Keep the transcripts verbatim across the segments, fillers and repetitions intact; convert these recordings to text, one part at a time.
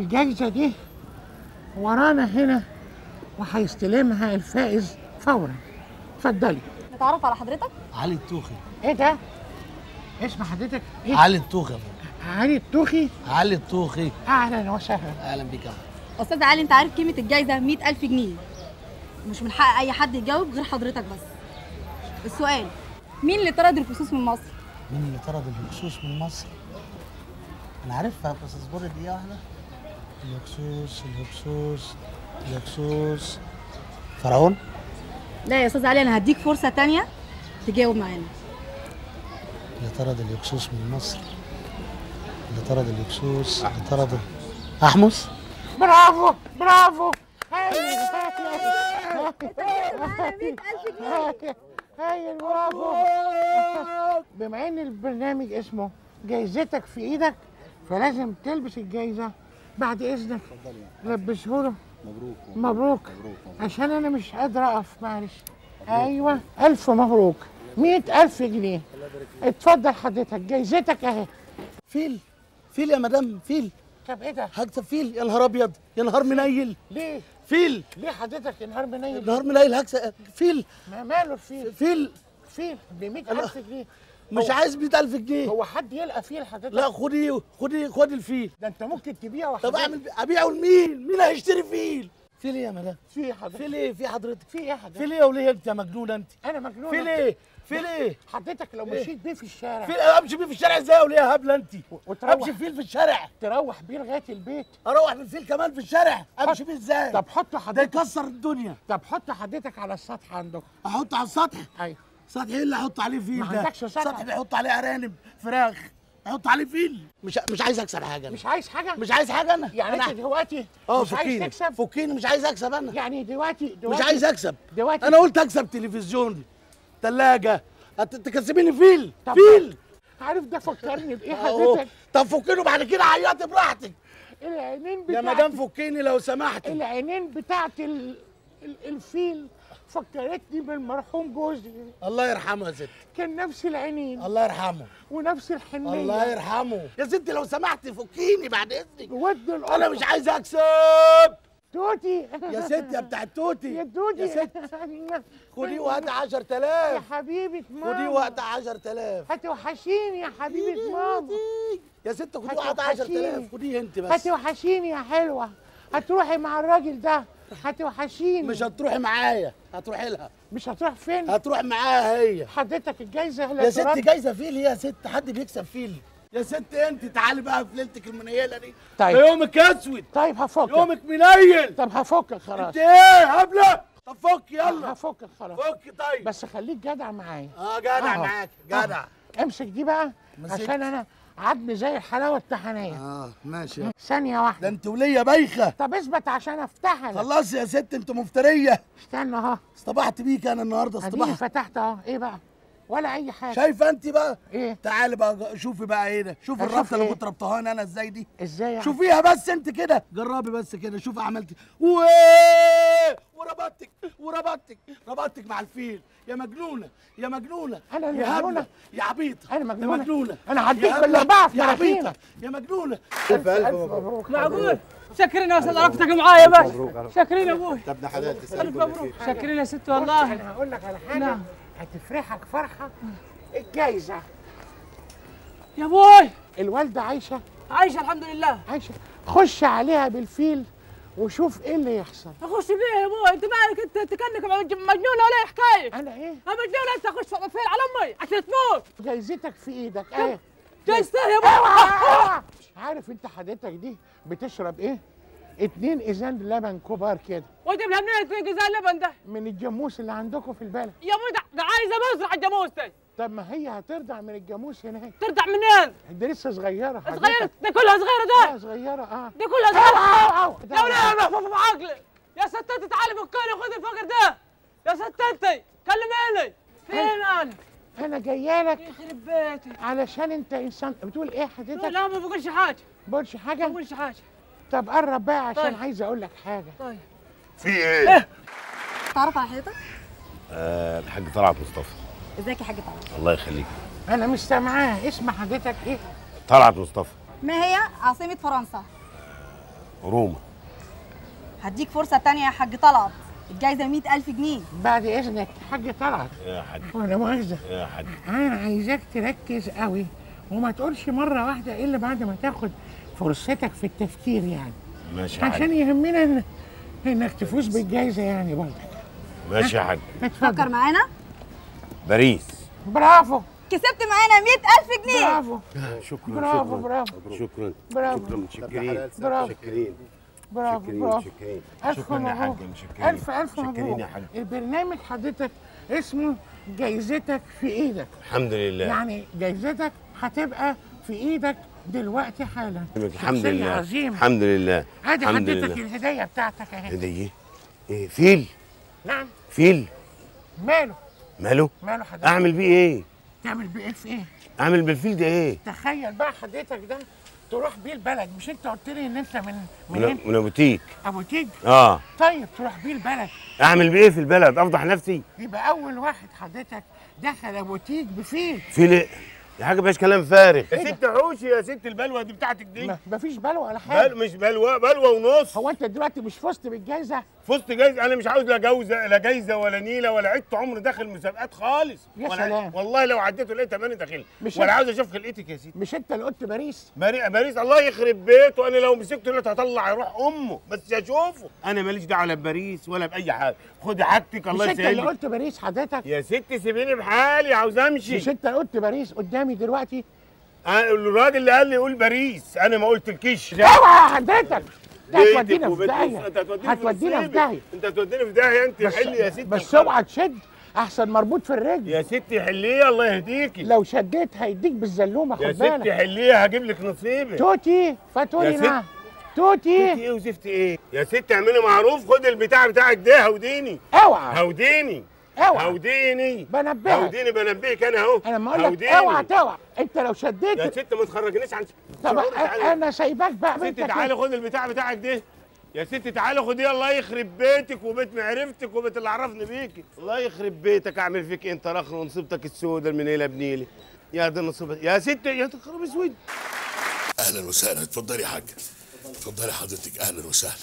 الجايزة دي ورانا هنا وهيستلمها الفائز فورا. اتفضلي. نتعرف على حضرتك؟ علي الطوخي. ايه ده؟ اسم حضرتك ايه؟ علي الطوخي. علي الطوخي؟ علي الطوخي. اهلا وسهلا. اهلا بيك يا فندم. استاذ علي، انت عارف قيمة الجايزة مئة ألف جنيه، مش من حق أي حد يجاوب غير حضرتك بس. السؤال، مين اللي طرد الهكسوس من مصر؟ مين اللي طرد الهكسوس من مصر؟ أنا عارفها بس اصبري دقيقة واحدة. الهكسوس الهكسوس الهكسوس فرعون؟ لا يا أستاذ علي، أنا هديك فرصة تانية تجاوب معانا. اللي طرد الهكسوس من مصر، اللي طرد الهكسوس، اللي طرد أحمس. برافو برافو. هاي برافو. بما ان البرنامج اسمه جايزتك في ايدك، فلازم تلبس الجايزه بعد اذنك. لبسهوله. مبروك مبروك عشان انا مش قادره اقف، معلش. ايوه، الف مبروك. مئة الف جنيه. اتفضل حضرتك جايزتك اهي. فيل فيل يا مدام، فيل. طب ايه ده؟ هكسب فيل. يا نهار ابيض، يا نهار منيل. ليه؟ فيل. ليه حضرتك يا نهار منيل؟ نهار منيل. هكسب فيل. ما ماله الفيل؟ فيل فيل ب مئة ألف جنيه. مش عايز مئة ألف جنيه. هو حد يلقى فيل حضرتك؟ لا خدي خدي خدي الفيل ده، انت ممكن تبيعه. طب اعمل ابيعه لمين؟ مين هيشتري فيل؟ فيل ايه يا مدام؟ في ايه حضرتك؟ فيل ايه؟ في حضرتك؟ في ايه حضرتك؟ فيل ايه وليه انت مجنونه انت؟ انا مجنونه. فيل ايه؟ فيل ايه؟ حضرتك لو مشيت بيه في الشارع. فيل امشي بيه في الشارع ازاي وليه هبله انت؟ امشي بفيل في الشارع؟ تروح بيه لغايه البيت. اروح بالفيل كمان في الشارع؟ امشي بيه ازاي؟ طب حط حضرتك، ده يكسر الدنيا. طب حط حضرتك على السطح عندك. احطه على السطح؟ ايوه. سطح ايه اللي احط عليه فيل ده؟ ما عندكش سطح. سطح بيحط عليه ارانب، فراخ، احط عليه فيل. مش مش عايز اكسب حاجه أنا. مش عايز حاجه؟ مش عايز حاجه انا. يعني انت دلوقتي مش عايز تكسب؟ فكيني، مش عايز اكسب انا. يعني دلوقتي دلوقتي مش عايز اكسب دلوقتي. انا قلت اكسب تلفزيون، ثلاجه، تكسبيني فيل. طب فيل عارف ده فكرني بايه حضرتك؟ طب فكيني بعد كده، عيطي براحتك. العينين بتاعتي يا مدام، فكيني لو سمحتي. العينين بتاعت ال... ال... الفيل فكرتني بالمرحوم جوزي. الله يرحمه يا ستي. كان نفس العينين. الله يرحمه. ونفس الحنيه. الله يرحمه. يا ستي لو سمحتي فكيني بعد اذنك. ودي القرفه. انا مش عايز اكسب. توتي يا ستي، يا بتاعت توتي. يا دودي يا ستي. خدي وقت عشرة آلاف يا حبيبه ماما. خدي وقت عشرة آلاف. هتوحشيني يا حبيبه ماما. يا ستي خدي وقت عشرة آلاف. خديه انت بس. هتوحشيني يا حلوه. هتروحي مع الراجل ده، هتوحشيني. مش هتروحي معايا، هتروحي لها. مش هتروح فين؟ هتروح معاها هي. حضرتك الجايزه اللي يا ست، جايزه فيل يا ست. حد بيكسب فيل يا ست. انت تعالي بقى في ليلتك المنيله دي. طيب يومك اسود. طيب هفكك. يومك منيل. طب هفكك خلاص. انت ايه هبله؟ طب فك يلا. هفكك خلاص. فك. طيب بس خليك جدع معايا. اه جدع معاك. جدع. آه. امسك دي بقى مزيد. عشان انا عضم زي الحلاوه التحنيه. اه ماشي. ثانيه واحده. ده انت وليه بايخه. طب اثبت عشان افتحها. خلاص يا ست انت مفتريه. استنى اهو. اصطبحت بيك انا النهارده. اصطبحت. فتحت اهو. ايه بقى؟ ولا اي حاجه. شايفه انت بقى؟ ايه؟ تعالي بقى شوفي بقى ايه ده. شوفي الرابطه اللي كنت ربطها انا ازاي دي. ازاي يعني؟ شوفيها بس انت كده، جربي بس كده. شوفي عملتي وربطتك وربطتك ربطتك مع الفيل. يا مجنونه يا مجنونه. انا مجنونه يا عبيطه. انا مجنونه. انا هديك بالاربعه في مراحينك يا مجنونه. الف الف مبروك. معقول؟ شاكرين يا استاذ عرفتك معايا يا باشا. شاكرين يا ابوي. يا ابن حلال تسلم. الف مبروك. شاكرين يا ست والله. انا هقول لك على حاجه هتفرحك فرحه. الجايزه يا بوي. الوالده عايشه؟ عايشه الحمد لله. عايشه. خش عليها بالفيل وشوف ايه اللي يحصل. اخش بيه يا بوي. انت مالك؟ انت تكنك مجنونه ولا حكايه؟ انا ايه؟ انا مجنونه. انت اخش بالفيل على امي عشان تموت. جايزتك في ايدك اهي. جايزتها يا بوي. عارف انت حضرتك دي بتشرب ايه؟ اتنين إزاز لبن كبار كده. وانت منين اتنين إزاز لبن ده؟ من الجاموس اللي عندكم في البلد. يا مودع ده عايزه مزرعه الجاموس ده. طب ما هي هترضع من الجاموس هناك. ترضع منين؟ دي لسه صغيره. صغيره ده كلها صغيره ده. اه صغيره. اه دي كلها صغيره. لا لا لا فوق بعقلي يا ست انت. تعالي فكني خد الفقر ده يا ست انت. كلميني فين انا؟ انا جايه لك يخرب بيتي علشان انت انسان. بتقول ايه حضرتك؟ لا ما بقولش حاجه. ما بقولش حاجه؟ ما بقولش حاجه. طب قرب بقى عشان طيب. عايز اقول لك حاجه. طيب في ايه؟ تعرف على حضرتك؟ آه الحاج طلعت مصطفى. ازيك يا حاج طلعت؟ الله يخليك. انا مش سامعاه. اسم حضرتك ايه؟ طلعت مصطفى. ما هي عاصمه فرنسا؟ روما. هديك فرصه تانية يا حاج طلعت، الجايزه مية ألف جنيه. بعد اذنك يا حاج طلعت. يا حاج ولا مؤاخذه يا حاج، انا عايزاك تركز قوي وما تقولش مره واحده الا بعد ما تاخد فرصتك في التفكير يعني. ماشي يا حاج، عشان يهمنا إن... انك تفوز بالجايزه يعني برضك. ماشي يا حاج، تفكر معانا. باريس. برافو، كسبت معانا مية ألف جنيه. برافو شكرا. برافو برافو شكرا برافو متشكرين. برافو متشكرين. برافو برافو ألف مبروك. ألف ألف مبروك. البرنامج حضرتك اسمه جايزتك في إيدك. الحمد لله. يعني جايزتك هتبقى في إيدك دلوقتي حالا. الحمد لله عظيم. الحمد لله. أدي حضرتك الهدية بتاعتك أهي. هدية؟ إيه فيل؟ نعم فيل. ماله؟ ماله؟ ماله حضرتك؟ أعمل بيه إيه؟ تعمل بيه إيه في إيه؟ أعمل بالفيل ده إيه؟ تخيل بقى حضرتك ده تروح بيه البلد. مش انت قلت لي ان انت من من من ابو تيج؟ ابو تيج اه. طيب تروح بيه البلد، اعمل بيه ايه في البلد؟ افضح نفسي؟ يبقى اول واحد حضرتك دخل ابو تيج بفيل. فيل يا حاجه مفيهاش كلام فارغ يا ست حوشي يا ست. البلوه دي بتاعتك دي مفيش بلوه ولا حاجه. بل مش بلوه، بلوه ونص. هو انت دلوقتي مش فزت بالجايزه؟ فزت جايزه. انا مش عاوز لا جوزه لا جايزه ولا نيله ولا عدت عمري داخل مسابقات خالص. يا سلام والله لو عديته لقيت تمانية داخل ولا عاوز اشوف خلقتك يا ست. مش انت اللي قلت باريس؟ باريس الله يخرب بيته، انا لو مسكته دلوقتي هطلع يروح امه بس اشوفه. انا ماليش دعوه لا بباريس ولا باي حاجه. خدي حاجتك الله يسلمك. مش انت اللي قلت باريس حضرتك؟ يا ست سيبيني بحالي، عاوز امشي. مش انت قلت باريس قدامي دلوقتي؟ الراجل اللي قال لي قول باريس، انا ما قلتلكيش. اوعى حضرتك، انت هتودينا في داهيه. انت هتودينا في داهيه. انت هتودينا في داهيه. انت حل يا ستي بس. اوعى تشد، احسن مربوط في الرجل يا ستي. حليه الله يهديكي. لو شديت هيديك بالزلومه، خد بالك يا ستي. حليه هجيب لك نصيبك. توتي فتقولي نعم. توتي توتي ايه وزفت ايه يا ستي؟ اعملي معروف. خد البتاع بتاعك ده. هوديني اوعى. هوديني اوعى. هوديني بنبهك. هوديني بنبهك انا اهو. انا لما اقول لك اوعى توعى. انت لو شديت يا ست ما تخرجنيش عن طب انا سايباك بقى. يا ست تعالي خد البتاع بتاعك ده. يا ست تعالي خديه. الله يخرب بيتك وبيت معرفتك وبيت اللي عرفني بيكي. الله يخرب بيتك، اعمل فيك انت رخن ونصيبتك السوداء المنيله بنيلي. يا دي نصيبتك يا ست يا تخرب اسود. اهلا وسهلا، اتفضلي يا حاجه. اتفضلي حضرتك، اهلا وسهلا.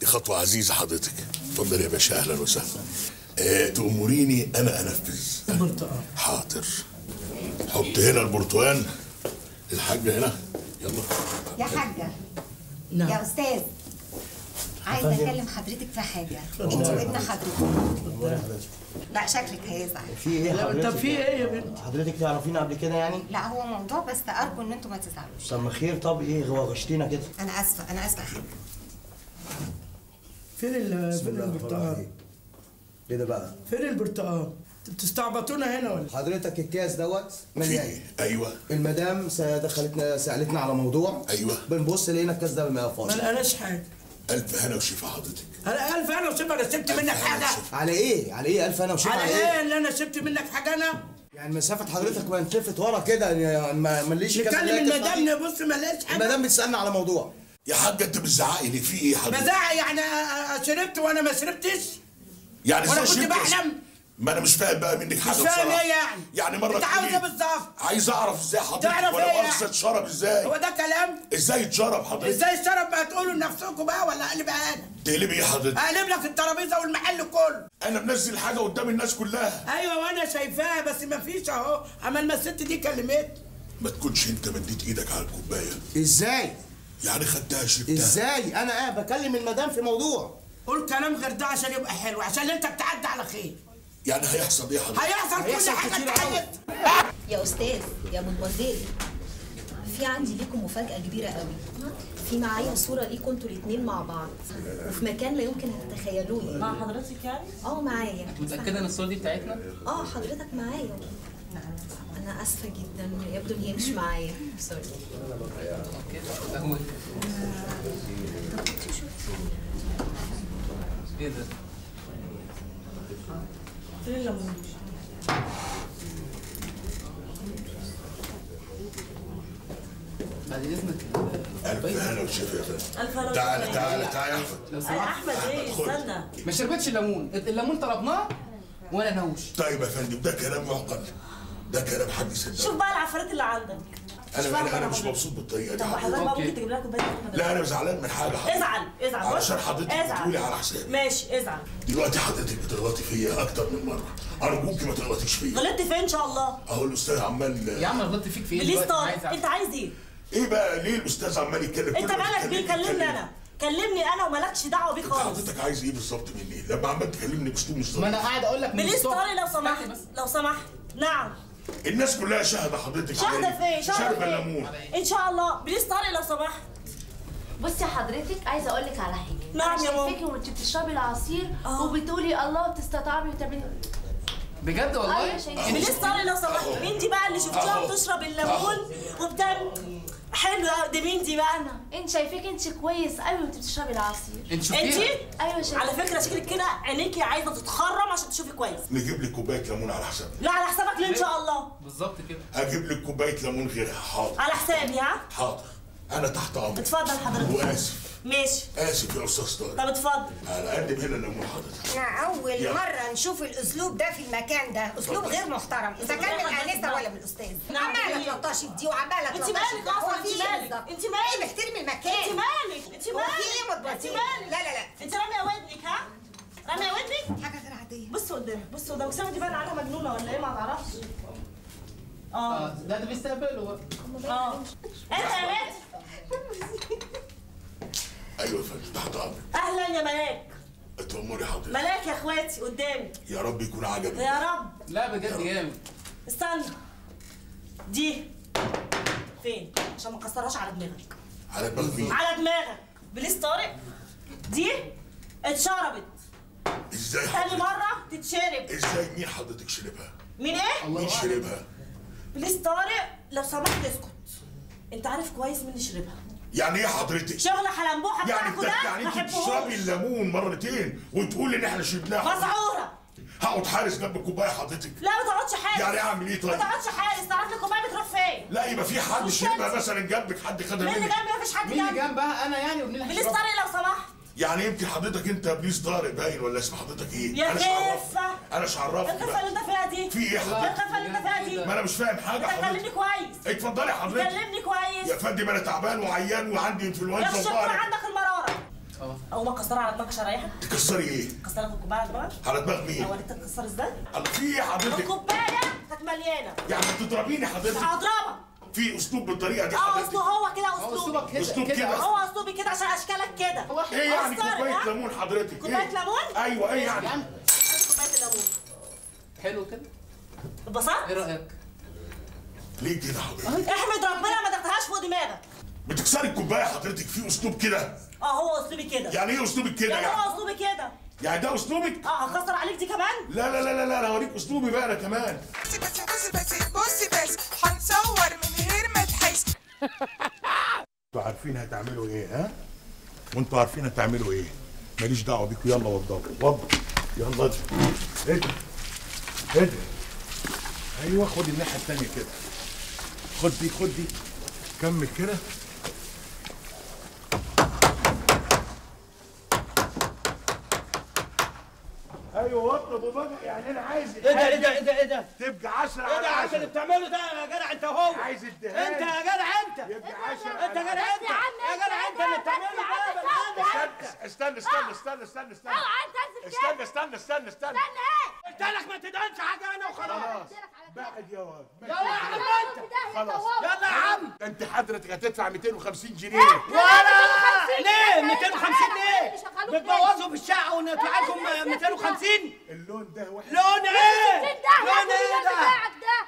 دي خطوه عزيزه حضرتك. اتفضلي يا باشا، اهلا وسهلا. أه تأمريني أنا أنفذ. البرتقال. حاضر. حط هنا البرتقال. الحاجة هنا. يلا. يا حاجة. نعم. يا أستاذ. عايزة أكلم حضرتك في حاجة. أنت وابن حضرتك. لا شكلك هيزعل. في إيه يا حضرتك؟ طب في إيه يا بنت؟ حضرتك تعرفينا قبل كده يعني؟ لا هو موضوع بس أرجو إن أنتوا ما تزعلوش. طب ما خير. طب إيه هو غشتينا كده؟ أنا آسفة، أنا آسفة يا حاجة. فين البرتقال؟ ايه ده بقى؟ فين البرتقال؟ انتوا بتستعبطونا هنا ولا؟ حضرتك الكاس دوت مليان. ايوه المدام دخلتنا سالتنا على موضوع. ايوه بنبص لقينا الكاس ده ما فاضي. ما لقيناش حاجه. الف هنا وشفا حضرتك. انا الف هنا وشفا. انا سبت منك حاجه؟ على ايه؟ على ايه الف هنا وشفا؟ على ايه اللي انا سبت منك حاجه انا؟ يعني مسافه حضرتك ما انتفت ورا كده يعني ما ليش كده. نتكلم المدام نبص ما لقيتش حاجه. المدام بتسالنا على موضوع. يا حاجه انت بتزعقي ليه؟ في ايه حضرتك؟ بزعق يعني شربت وانا ما شربتش؟ يعني وانا كنت بحلم؟ ما انا مش فاهم بقى منك حاجه بصراحه. مش فاهم ايه يعني؟ يعني مره انت عاوز ايه بالظبط؟ عايز اعرف ازاي حضرتك ولا ارسل شرب ازاي؟ هو ده كلام؟ ازاي اتشرب حضرتك؟ ازاي اتشرب بقى؟ تقولوا لنفسكم بقى ولا اقلب انا؟ تقلب ايه حضرتك؟ اقلب لك الترابيزه والمحل كله. انا منزل حاجه قدام الناس كلها. ايوه وانا شايفاها بس مفيش اهو. امال ما الست دي كلمتني. ما تكونش انت مديت ايدك على الكوبايه. ازاي؟ يعني خدتها شربتها. ازاي؟ انا اه بكلم المدام في موضوع. قول كلام غير ده عشان يبقى حلو، عشان انت بتعدي على خير. يعني هيحصل ايه يا حضرتك؟ هيحصل كل حاجه اتعملت. يا استاذ يا مدمزيل، في عندي ليكم مفاجاه كبيره قوي. في معايا صوره ليكم انتوا الاثنين مع بعض وفي مكان لا يمكن ان تتخيلوه. مع حضرتك يعني؟ اه معايا. متاكده ان الصوره دي بتاعتنا؟ اه حضرتك معايا. انا اسفه جدا، يبدو ان هي مش معايا. سوري. ايه ده؟ فين الليمون؟ بعد اذنك. الف هلا وشفا يا فندم. تعالى تعالى تعالى يا احمد. يا احمد ايه؟ استنى. ما شربتش الليمون، الليمون طلبناه وانا ناوش. طيب يا فندم ده كلام معقل، ده كلام حد يصدقه. شوف بقى العفاريت اللي عندك. انا انا, أنا مش مبسوط بالطريقه دي. طب حضرتك بقى ممكن تجيب لنا كوبايه قهوه؟ لا انا زعلان من حاجه. ازعل ازعل علشان حضرتك بتقولي على حسابي. ماشي ازعل. دلوقتي حضرتك بتغلطي فيا اكتر من مره، ارجوكي ما تغلطيش فيا. غلطت فين ان شاء الله؟ اهو الاستاذ عمال يا عم غلطت فيك في ايه؟ ليه طارق؟ انت عايز ايه؟ ايه بقى ليه الاستاذ عمال يتكلم؟ انت مالك بيه؟ كلمني انا. كلمني انا ومالكش دعوه بيه خالص. حضرتك عايز ايه بالظبط مني؟ لما عمال تكلمني باسلوب مش ظريف. ما انا قاعد اقول لك بليز طارق لو سمحت لو سمحت. نعم. الناس كلها شاهده حضرتك. شاهده فين؟ شاهده الليمون ان شاء الله. بليز طارق لو سمحت. بصي حضرتك عايزه اقول لك على حاجه. نعم يا ماما. شايفاكي وانت بتشربي العصير وبتقولي الله بتستطعمي وتبين بجد والله. بليز طارق لو سمحت. مين دي بقى اللي شفتيها بتشرب الليمون وبتعمل حلو قوي ده؟ مين دي بقى؟ انا انت شايفاك انت كويس قوي وانت بتشربي العصير. انت شايفاكي؟ ايوه شايفاك. على فكره شكلك كده عينيكي عايزه تتخرم عشان تشوفي كويس. نجيب لك كوبايه ليمون على حسابك. لا على حسابك ليه ان شاء الله؟ بالظبط كده. هجيب لك كوبايه ليمون غيرها. حاضر. على حسابي. ها؟ حاضر. انا تحت امرك. اتفضل حضرتك. واسف. ماشي. اسف يا استاذ طارق. طب اتفضل. هنقدم هنا الليمون حضرتك. احنا اول يلا. مره نشوف الاسلوب ده في المكان ده، اسلوب صدر. غير محترم، اذا كان من انسه ولا من الاستاذ. عماله تلطشي دي وعماله تلطشي. انت مالك اصلا؟ انت مالك؟ انت مالك؟ احترمي المكان. انت مالك؟ انت مالك؟ انت مالك؟ لا لا لا. انت راميه ودنك ها؟ راميه ودنك؟ حاجه غير عاديه. بصوا قدامك، بصوا ده وسام دي باين عليها مجنونه ولا ايه ما تعرفش؟ اه ده ده بيستقبله. اه انت يا بنت. ايوه يا فندم تحت امرك. اهلا يا ملاك. اتأمري حضرتك. ملاك يا اخواتي قدامي. يا رب يكون عجبك. يا رب. لا بجد جامد. استنى دي فين عشان ما نكسرهاش على دماغك. على دماغ مين؟ على دماغك. بليز طارق دي اتشربت. ازاي حضرتك؟ تاني مره تتشرب. ازاي مين حضرتك شربها؟ مين ايه؟ مين شربها؟ بليز طارق لو سمحت اسكت. انت عارف كويس مين اللي شربها. يعني ايه حضرتك؟ شغل حلمبوحه بتاعكوا ده؟ يعني انت بتشربي الليمون مرتين وتقولي ان احنا شربناها. مسعوره. هقعد حارس جنب الكوبايه حضرتك؟ لا ما تقعدش حارس. يعني اعمل ايه طيب؟ ما تقعدش حارس، تعرف الكوبايه بتروح فين؟ لا يبقى في حد شربها مثلا جنبك، حد خدها منك. مين اللي جنبي؟ مفيش حد جنبي. مين اللي جنبها؟ انا يعني وبنلحق. بليز طارق لو سمحت. يعني يمكن حضرتك انت بليز طارق باين ولا اسم حضرتك ايه؟ يا خفه. انا مش عرفت الخفه اللي انت فيها دي. في ايه حضرتك؟ الخفه اللي انت فيها دي. ما انا مش فاهم حاجه حضرتك. كلمني كويس. اتفضلي حضرتك. كلمني كويس. يا فندم انا تعبان وعيان وعندي انفلونزا. بس يكون عندك المراره. اه. او ما كسرها على دماغك شرايحك. تكسري ايه؟ كسرها الكوبايه على دماغك. على دماغ مين؟ اوريك تتكسر ازاي؟ في ايه حضرتك؟ الكوبايه كانت مليانه. يعني بتضربيني حضرتك؟ هضربك. في اسلوب بالطريقه دي حضرتك؟ اه اسلوب هو كده اسلوبك كده. اسلوب كده هو اسلوبي كده عشان اشكالك كده. ايه يعني كوبايه ليمون حضرتك؟ كوبايه ليمون؟ ايوه ايه يعني؟ ادي كوبايه الليمون. حلو كده؟ اتبسطت؟ ايه رايك؟ ليه كده حضرتك؟ احمد ربنا ما تاخدهاش فوق دماغك. بتكسري الكوبايه حضرتك في اسلوب كده؟ اه هو اسلوبي كده. يعني ايه اسلوبك كده يعني؟ يعني هو اسلوبي كده. يعني ده اسلوبك؟ اه هكسر عليك دي كمان؟ لا لا لا لا انا هوريك اسلوبي بقى انا كمان. بصي بس بصي بس بصي بس هنصور من غير ما تحس. انتوا عارفين هتعملوا ايه ها؟ وانتوا عارفين هتعملوا ايه؟ ماليش دعوه بيكوا. يلا وضبوا وضبوا يلا اجري اجري اجري. ايوه خد الناحيه الثانيه كده. خد دي خد دي كمل كده. ايوه واطلب وبقى. يعني انا عايز ايه ده ايه ده ايه ده ايه ده تبقى عشرة على عشرة. ايه ده عشان اللي بتعمله ده يا جدع انت اهو. عايز الدهان انت يا جدع انت يبقى عشرة. انت يا جدع انت يا جدع انت اللي بتعمله ده يا. استنى استنى استنى استنى استنى استنى استنى استنى استنى ايه؟ قلت لك ما تدهنش حاجه انا وخلاص. بعد يا واد يلا يا عم انت خلاص. يلا يا عم انت حضرتك هتدفع مئتين وخمسين جنيه. ولا ليه مئتين وخمسين ليه؟ بتبوظوا في الشقه وندفع لكم مئتين وخمسين. اللون ده واحد. لون ايه؟ لون ايه ده؟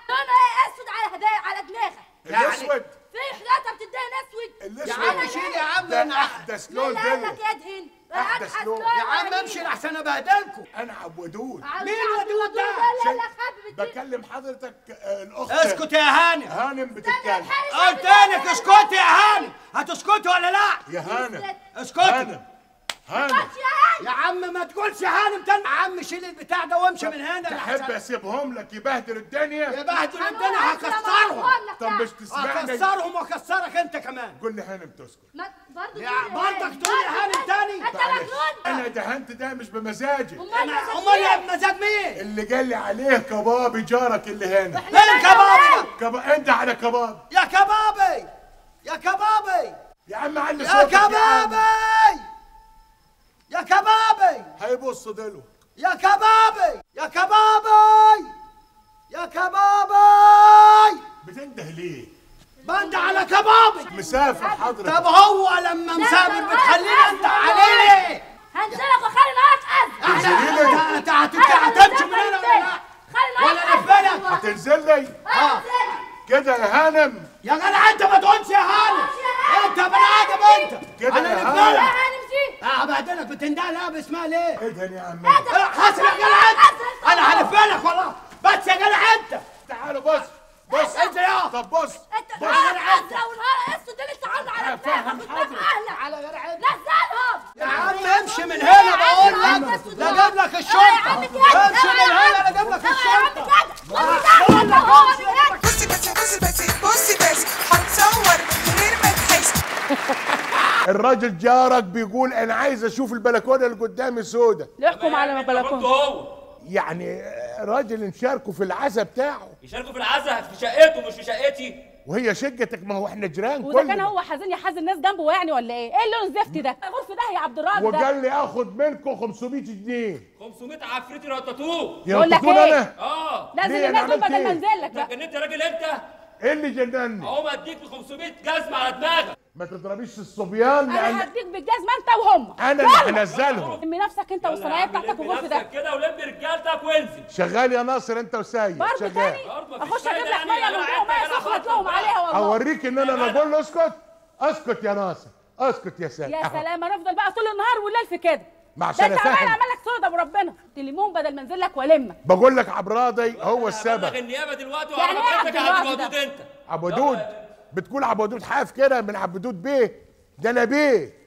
لون ايه اسود على هدايا على دماغك؟ الاسود في حاجه بتدهن اسود؟ الاسود يا عم شيل يا عم ده احدث لون ده. لا لك يدهن احدث لون يا عم. امشي لحسن ابهدلكم. انا عبد الودود. مين الودود ده؟ لا لا خبي بكلم حضرتك الاخت. اسكت يا هاني. هانم بتتكلم. قلت لك اسكتي يا هاني. هتسكتي ولا لا؟ يا هانم اسكتي. هانم يا عم ما تقولش هانم تاني. يا عم شيل البتاع ده وامشي من هنا. تحب اسيبهم لك يبهدل الدنيا؟ يبهدل الدنيا هكسرهم. طب مش تسمعني؟ هكسرهم واكسرك انت كمان. قول لي هانم تسكت. برضه برضك تقول لي هانم تاني؟ انت مجنون. انا دهنت ده مش بمزاجي. امال يا بمزاج مين؟ اللي جالي عليه كبابي جارك اللي هنا. مين كبابي؟ كبابي انت على كبابي. يا كبابي يا كبابي يا عم علي صوتك يا كبابي يا كبابي. هيبص ديله يا كبابي يا كبابي يا كبابي. بتنده ليه؟ بنده على كبابي. مسافر حضرتك. طب هو لما مسافر بتخليني انت عليه؟ هنزلك وخليني اسقط. احنا انت هتمشي من هنا ولا لا؟ ولا نفلك؟ هتنزل لي؟ اه كده يا هانم. يا جدع انت ما تقولش يا هانم. انت بني ادم انت. كده يا هانم. هبهدلك بتندهل لا باسمها ليه؟ ادهن يا عم حسن يا جدع انت. انا هلفلك والله بس يا جدع انت. تعالوا بص بص انت يا طب بص انت والنهار اسود ده لسه عايز على فاهم حضرتك على جدع انت. نزلهم يا عم امشي من هنا بقول لك. لا اجيب لك الشرطه. امشي من هنا لا اجيب لك الشرطه. بقول لك بص بس بص بس بص بس هتصور من غير ما تحس. الراجل جارك بيقول انا عايز اشوف البلكونه اللي قدامي سودا. نحكم على البلكونه يعني راجل نشاركه في العزا بتاعه. يشاركه في العزا في شقته مش في شقتي. وهي شقتك ما هو احنا جيران. وده كان هو حزين يحزن الناس جنبه يعني ولا ايه؟ ايه اللون الزفت ده؟ غرفه ده يا عبد الرازق. وقال لي اخد منكم خمسمية جنيه. خمسمية عفريتي رططوه. بقول لك ايه؟ اه لازم الناس دول بدل ما انزل لك بقى. جننت يا راجل انت. ايه اللي جنني؟ اقوم اديك خمسمية جزمه على دماغك. ما تضربيش الصبيان. انا هديك بالجزمه انت وهم. انا اللي هنزلهم. لم نفسك انت والصناعيه بتاعتك وغرفه ده كده ولم رجالتك وانزل. شغال يا ناصر انت وسيد. برضه تاني اخش اجيب لك ميه من فوق ميه سخنه اطلقهم عليها والله. اوريك ان انا انا بقول له اسكت اسكت يا ناصر اسكت يا سيد. يا سلام هنفضل بقى طول النهار والليل في كده. مع سلامه. ده انت عمال عمال لك صودا وربنا تليمون بدل ما انزل لك والمك. بقول لك عبراضي هو السبب. انا النيابه دلوقتي وعرفتك يا عبد الودود انت. عبد الودود بتقول عبد الودود حاف كده من عبد الودود بيه ده انا بيه.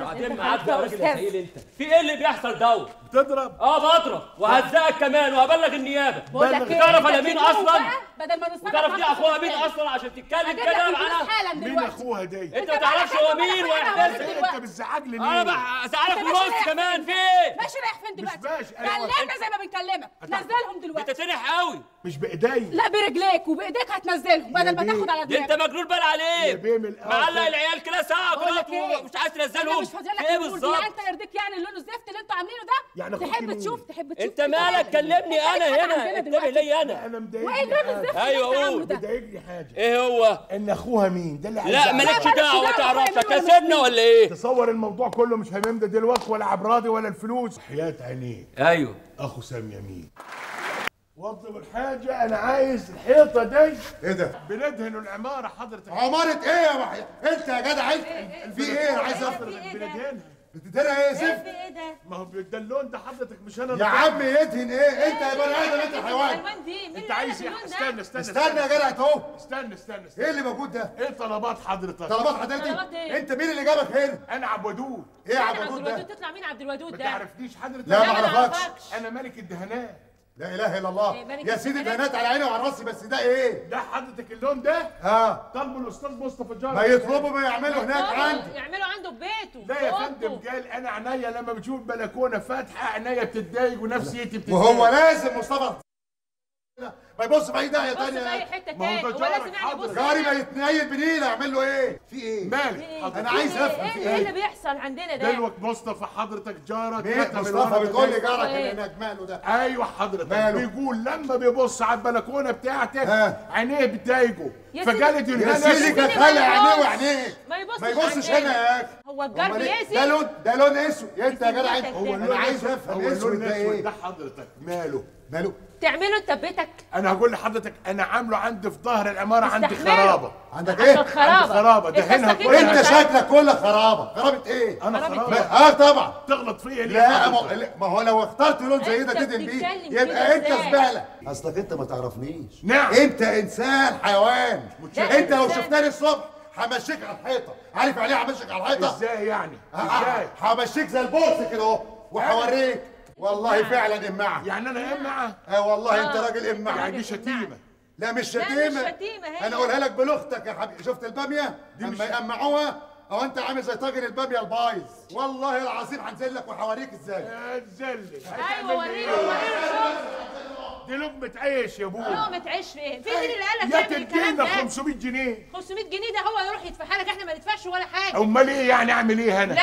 بعدين معاك يا راجل هايل انت. في ايه اللي بيحصل دوت؟ بتضرب؟ اه بضرب وهزقك كمان وهبلغ النيابه. بقول لك ايه؟ تعرف انا مين اصلا؟ بدل ما نسمع تعرف دي اخوها مين اصلا عشان تتكلم كده معانا؟ مين اخوها دي؟ انت ما تعرفش هو مين ويحبسك. انت بتزعج لي مين؟ انا بزعلك في النص كمان في ايه؟ ماشي رايح فين دلوقتي؟ كلمنا زي ما بنكلمك. نزلهم دلوقتي. انت تنح قوي. مش بايديا. لا برجليك وبايديك هتنزلهم بدل ما تاخد على دماغك. انت مجنون بال عليك. معلق العيال كده ساعه كده مش عايز تنزلهم. مش فاضي لك ايه بالظبط؟ انت يرضيك يعني اللون الزفت اللي انتوا عاملينه ده؟ يعني تحب تشوف تحب تشوف انت مالك؟ كلمني انا هنا انتبه ليا انا. انا مضايقني. وايه اللون الزفت اللي انت عامله ده؟ مضايقني حاجه. ايه هو؟ ان اخوها مين؟ ده اللي عايز. لا مالكش دعوه ما تعرفش كسبنا ولا ايه؟ تصور الموضوع كله مش همام ده دلوقتي ولا عبراضي ولا الفلوس. حياة عينيه. ايوه اخو ساميه مين؟ وابطل الحاجه انا عايز الحيطه دي. ايه ده؟ بندهنوا العماره حضرتك. عماره ايه يا وحيد؟ انت يا جدع انت في ايه؟ انا عايز افرق بندهنها. بتدهنها ايه يا زفت؟ ايه ده؟ ما هو ده اللون ده حضرتك مش انا. يا عم يدهن ايه؟ انت يا بني ادم انت حيوان. انت عايز ايه؟ استنى استنى استنى يا جدع اهو. استنى استنى ايه اللي موجود ده؟ ايه طلبات حضرتك؟ طلبات حضرتك؟ انت مين اللي جابك هنا؟ انا عبد الودود. ايه يا عبد الودود ده؟ تطلع مين عبد الودود ده؟ ما تعرفنيش حضرتك؟ لا ما اعرفكش. انا ملك الدهانات. لا اله الا الله يا سيدي البنات على عيني وعلى راسي. بس ده ايه؟ ده حضرتك اللون ده؟ اه طالبه الاستاذ مصطفى جارك. ما يطلبوا ما يعملوا هناك عنده. يعملوا عنده في بيته. لا يا فندم قال انا عينيا لما بشوف البلكونه فاتحه عينيا بتتضايق ونفسيتي بتتضايق. وهو لازم مصطفى ما يبص في اي داهيه ثانيه. في اي حته ثانيه هو لازم يعني يبص. جاري ما يتنيل بنيله اعمل له ايه؟ في ايه؟ مالك؟ انا عايز افهم في ايه؟ ايه اللي بيحصل عندنا ده؟ دلوقتي مصطفى حضرتك جارك مات. مصطفى بتقول لي جارك اللي هناك ماله ده؟ ايوه حضرتك بيقول لما بيبص على البلكونه بتاعتك عينيه بتضايقه فجالت الهنا. يا سيدي كانت خالع عينيه وعينيك. ما يبصش هنا يا اخي. هو الجار بيأذي. ده لون ده لون اسود. انت يا جدع انا عايز افهم اسود ده ايه؟ ده حضرتك ماله؟ ماله؟ تعمله انت بيتك؟ انا هقول لحضرتك انا عامله عندي في ظهر العماره. عندي خرابه. عندك ايه؟ عندي خرابه. دهنها كويس. انت شكلك كلها خرابه. خرابه ايه؟ انا خرابه. اه طبعا تغلط فيا ليه؟ لا ما هو لو اخترت لون زي ده تدهن بيه يبقى انت زباله. اصلك انت ما تعرفنيش. نعم انت انسان حيوان. انت لو شفتني الصبح همشيك على الحيطه. عارف يعني ايه همشيك على الحيطه؟ ازاي يعني؟ ازاي؟ همشيك زي البوكس كده اهو وهوريك. والله فعلا امعه. يعني انا امعه؟ اه والله انت راجل امعه. يعني دي شتيمه. لا مش شتيمه. لا مش شتيمه. انا اقولها لك بلغتك يا حبيبي. شفت الباميه دي لما يقمعوها هو انت عامل زي طاجن الباميه البايظ، والله العظيم هنزل لك وحواريك ازاي؟ هتزلي ايوه وريني وريني دي لقمه عيش يا ابويا. لقمه عيش في ايه؟ في مين اللي قال لك تعمل الكلام ده؟ يا خمسمية جنيه خمسمية جنيه ده هو يروح يدفعها لك، احنا ما ندفعش ولا حاجه. امال ايه يعني اعمل ايه انا؟ لا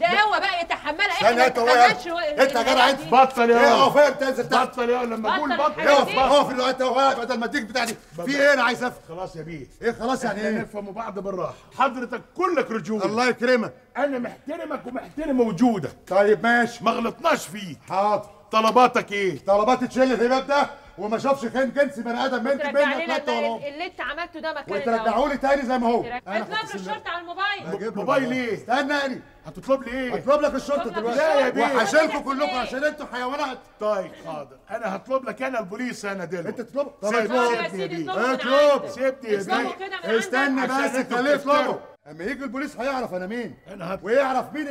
ده هو بقى يتحملها احنا مش و... انت جدع انت بطل يا هو اقف انت انزل تحت بطل يا لما اقول بطل اقف اقف اللي انت هو بدل ما تديك بتاعتي في ايه انا عايز افهم. خلاص يا بيه ايه خلاص يعني ايه؟ نفهموا بعض بالراحه، حضرتك كلك رجول. الله يكرمك انا محترمك ومحترم وجودك. طيب ماشي ما غلطناش فيك. حاضر طلباتك ايه؟ طلباتي تشيل في الباب ده وما شافش خان جنسي بني ادم منك منك لا طلب اللي انت عملته ده مكانه وترجعوا لي تاني زي ما هو. اطلب لي الشرطه على الموبايل. موبايل ايه؟ استناني هتطلب لي ايه؟ هطلب لك الشرطه دلوقتي. لا يا بيه وهشيلكم كلكم عشان انتوا حيوانات. طيب حاضر انا هطلب لك انا البوليس انا دلوقتي. انت تطلبه؟ طب اطلب اطلب سيبني يا بيه استنى بس خليه يطلبه. اما يجي البوليس هيعرف انا مين ويعرف مين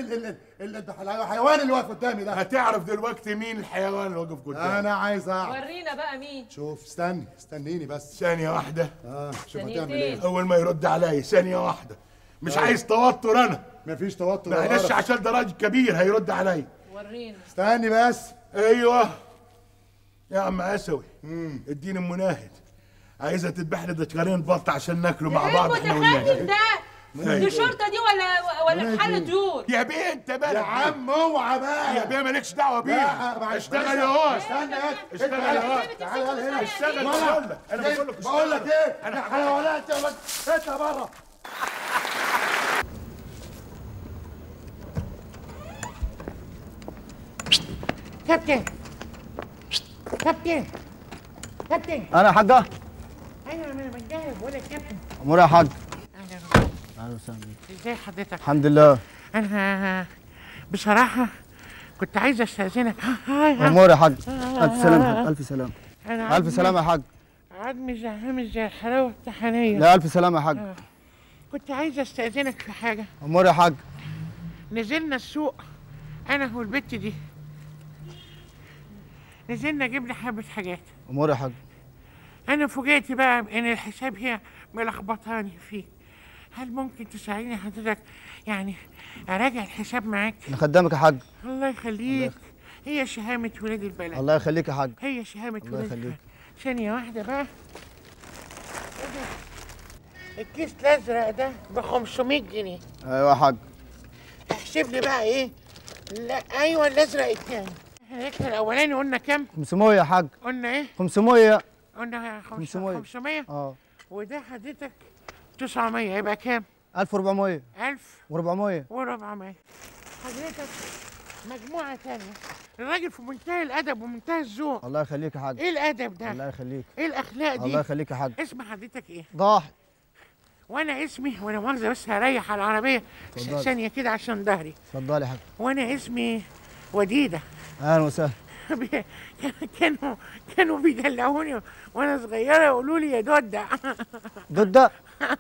الحيوان اللي واقف قدامي ده. هتعرف دلوقتي مين الحيوان اللي واقف قدامي. انا عايز اعرف ورينا بقى مين. شوف استنى استنيني بس ثانيه واحده. اه شوف هتعمل ايه اول ما يرد عليا. ثانيه واحده مش أوه. عايز توتر انا. مفيش توتر معلش عشان ده راجل كبير هيرد عليا. ورينا استني بس. ايوه يا عم عسوي اديني ام ناهد عايزها تذبح لي دجاجين بط عشان ناكله مع بعض احنا والناس. دي شرطه دي ولا ولا محل ديون يا بيه انت بقى يا عم اوعى بقى يا بيه مالكش دعوه بيه. اشتغل اهو استنى اشتغل اهو تعالى هنا اشتغل. بقول لك انا بقول لك بقول لك ايه انا حيوانات يا ولد انت بره. كابتن كابتن كابتن انا يا حاجه. ايوه انا بتجاهب بقول لك كابتن. امور يا حاج. اهلا وسهلا بيك. ازي حضرتك؟ الحمد لله. انا بصراحه كنت عايز استاذنك. امور يا حاج. الف سلامه. الف سلامه. الف سلامه يا حاج. عدمي زهقان زي الحلاوه الطحينيه. لا الف سلامه يا حاج. كنت عايز استاذنك في حاجه. امور يا حاج. نزلنا السوق انا والبت دي نزلنا جبنا حبه حاجات. امور يا حاج. انا فوجئت بقى ان الحساب هي ملخبطاني فيه. هل ممكن تساعدني حضرتك يعني اراجع الحساب معاك؟ لخدامك يا حاج. الله يخليك. الله. هي شهامة ولاد البلد. الله يخليك يا حاج. هي شهامة ولاد البلد. الله يخليك. ثانية واحدة بقى. الكيس الأزرق ده ب خمسمية جنيه. أيوة يا حاج. احسب لي بقى إيه؟ لا أيوة الأزرق التاني. إحنا الأولاني قلنا كام؟ خمسمية يا حاج. قلنا إيه؟ خمسمية. قلنا خمسمية. خمسمية؟ أه. وده حضرتك تسعمية يبقى كام؟ ألف وأربعمية. ألف وأربعمية وأربعمية. حضرتك مجموعة تانية. الراجل في منتهى الأدب ومنتهى الذوق. الله يخليك يا حاج. إيه الأدب ده؟ الله يخليك. إيه الأخلاق دي؟ الله يخليك يا حاج. اسم حضرتك إيه؟ ضاحي. وأنا اسمي وأنا مؤاخذة بس هريح على العربية ثانية كده عشان ظهري. اتفضلي يا حاج. وأنا اسمي وديده. أهلا وسهلا. كانوا كانوا بيدلعوني وانا صغيره يقولوا لي يا دوده. دوده؟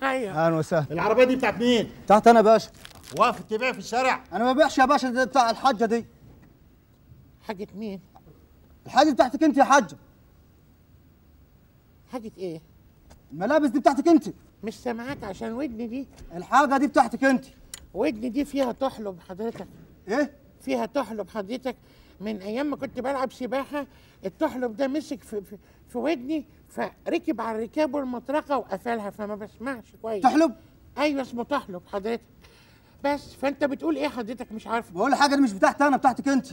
ايوه. اهلا وسهلا. العربيه دي بتاعت مين؟ بتاعت انا يا باشا. واقف تبيع في الشارع؟ انا ما ببيعش يا باشا دي بتاع الحاجه دي. حاجه مين؟ الحاجه بتاعتك انت يا حاجه. حاجه ايه؟ الملابس دي بتاعتك انت. مش سامعاك عشان ودني دي. الحاجه دي بتاعتك انت. ودني دي فيها تحلب حضرتك. ايه؟ فيها تحلب حضرتك. من ايام ما كنت بلعب سباحه التحلب ده مسك في, في, في ودني فركب على الركاب والمطرقه وقفلها فما بسمعش كويس. تحلب؟ ايوه اسمه تحلب حضرتك. بس فانت بتقول ايه حضرتك مش عارف؟ بقول حاجه دي مش بتاعتي انا بتاعتك انت.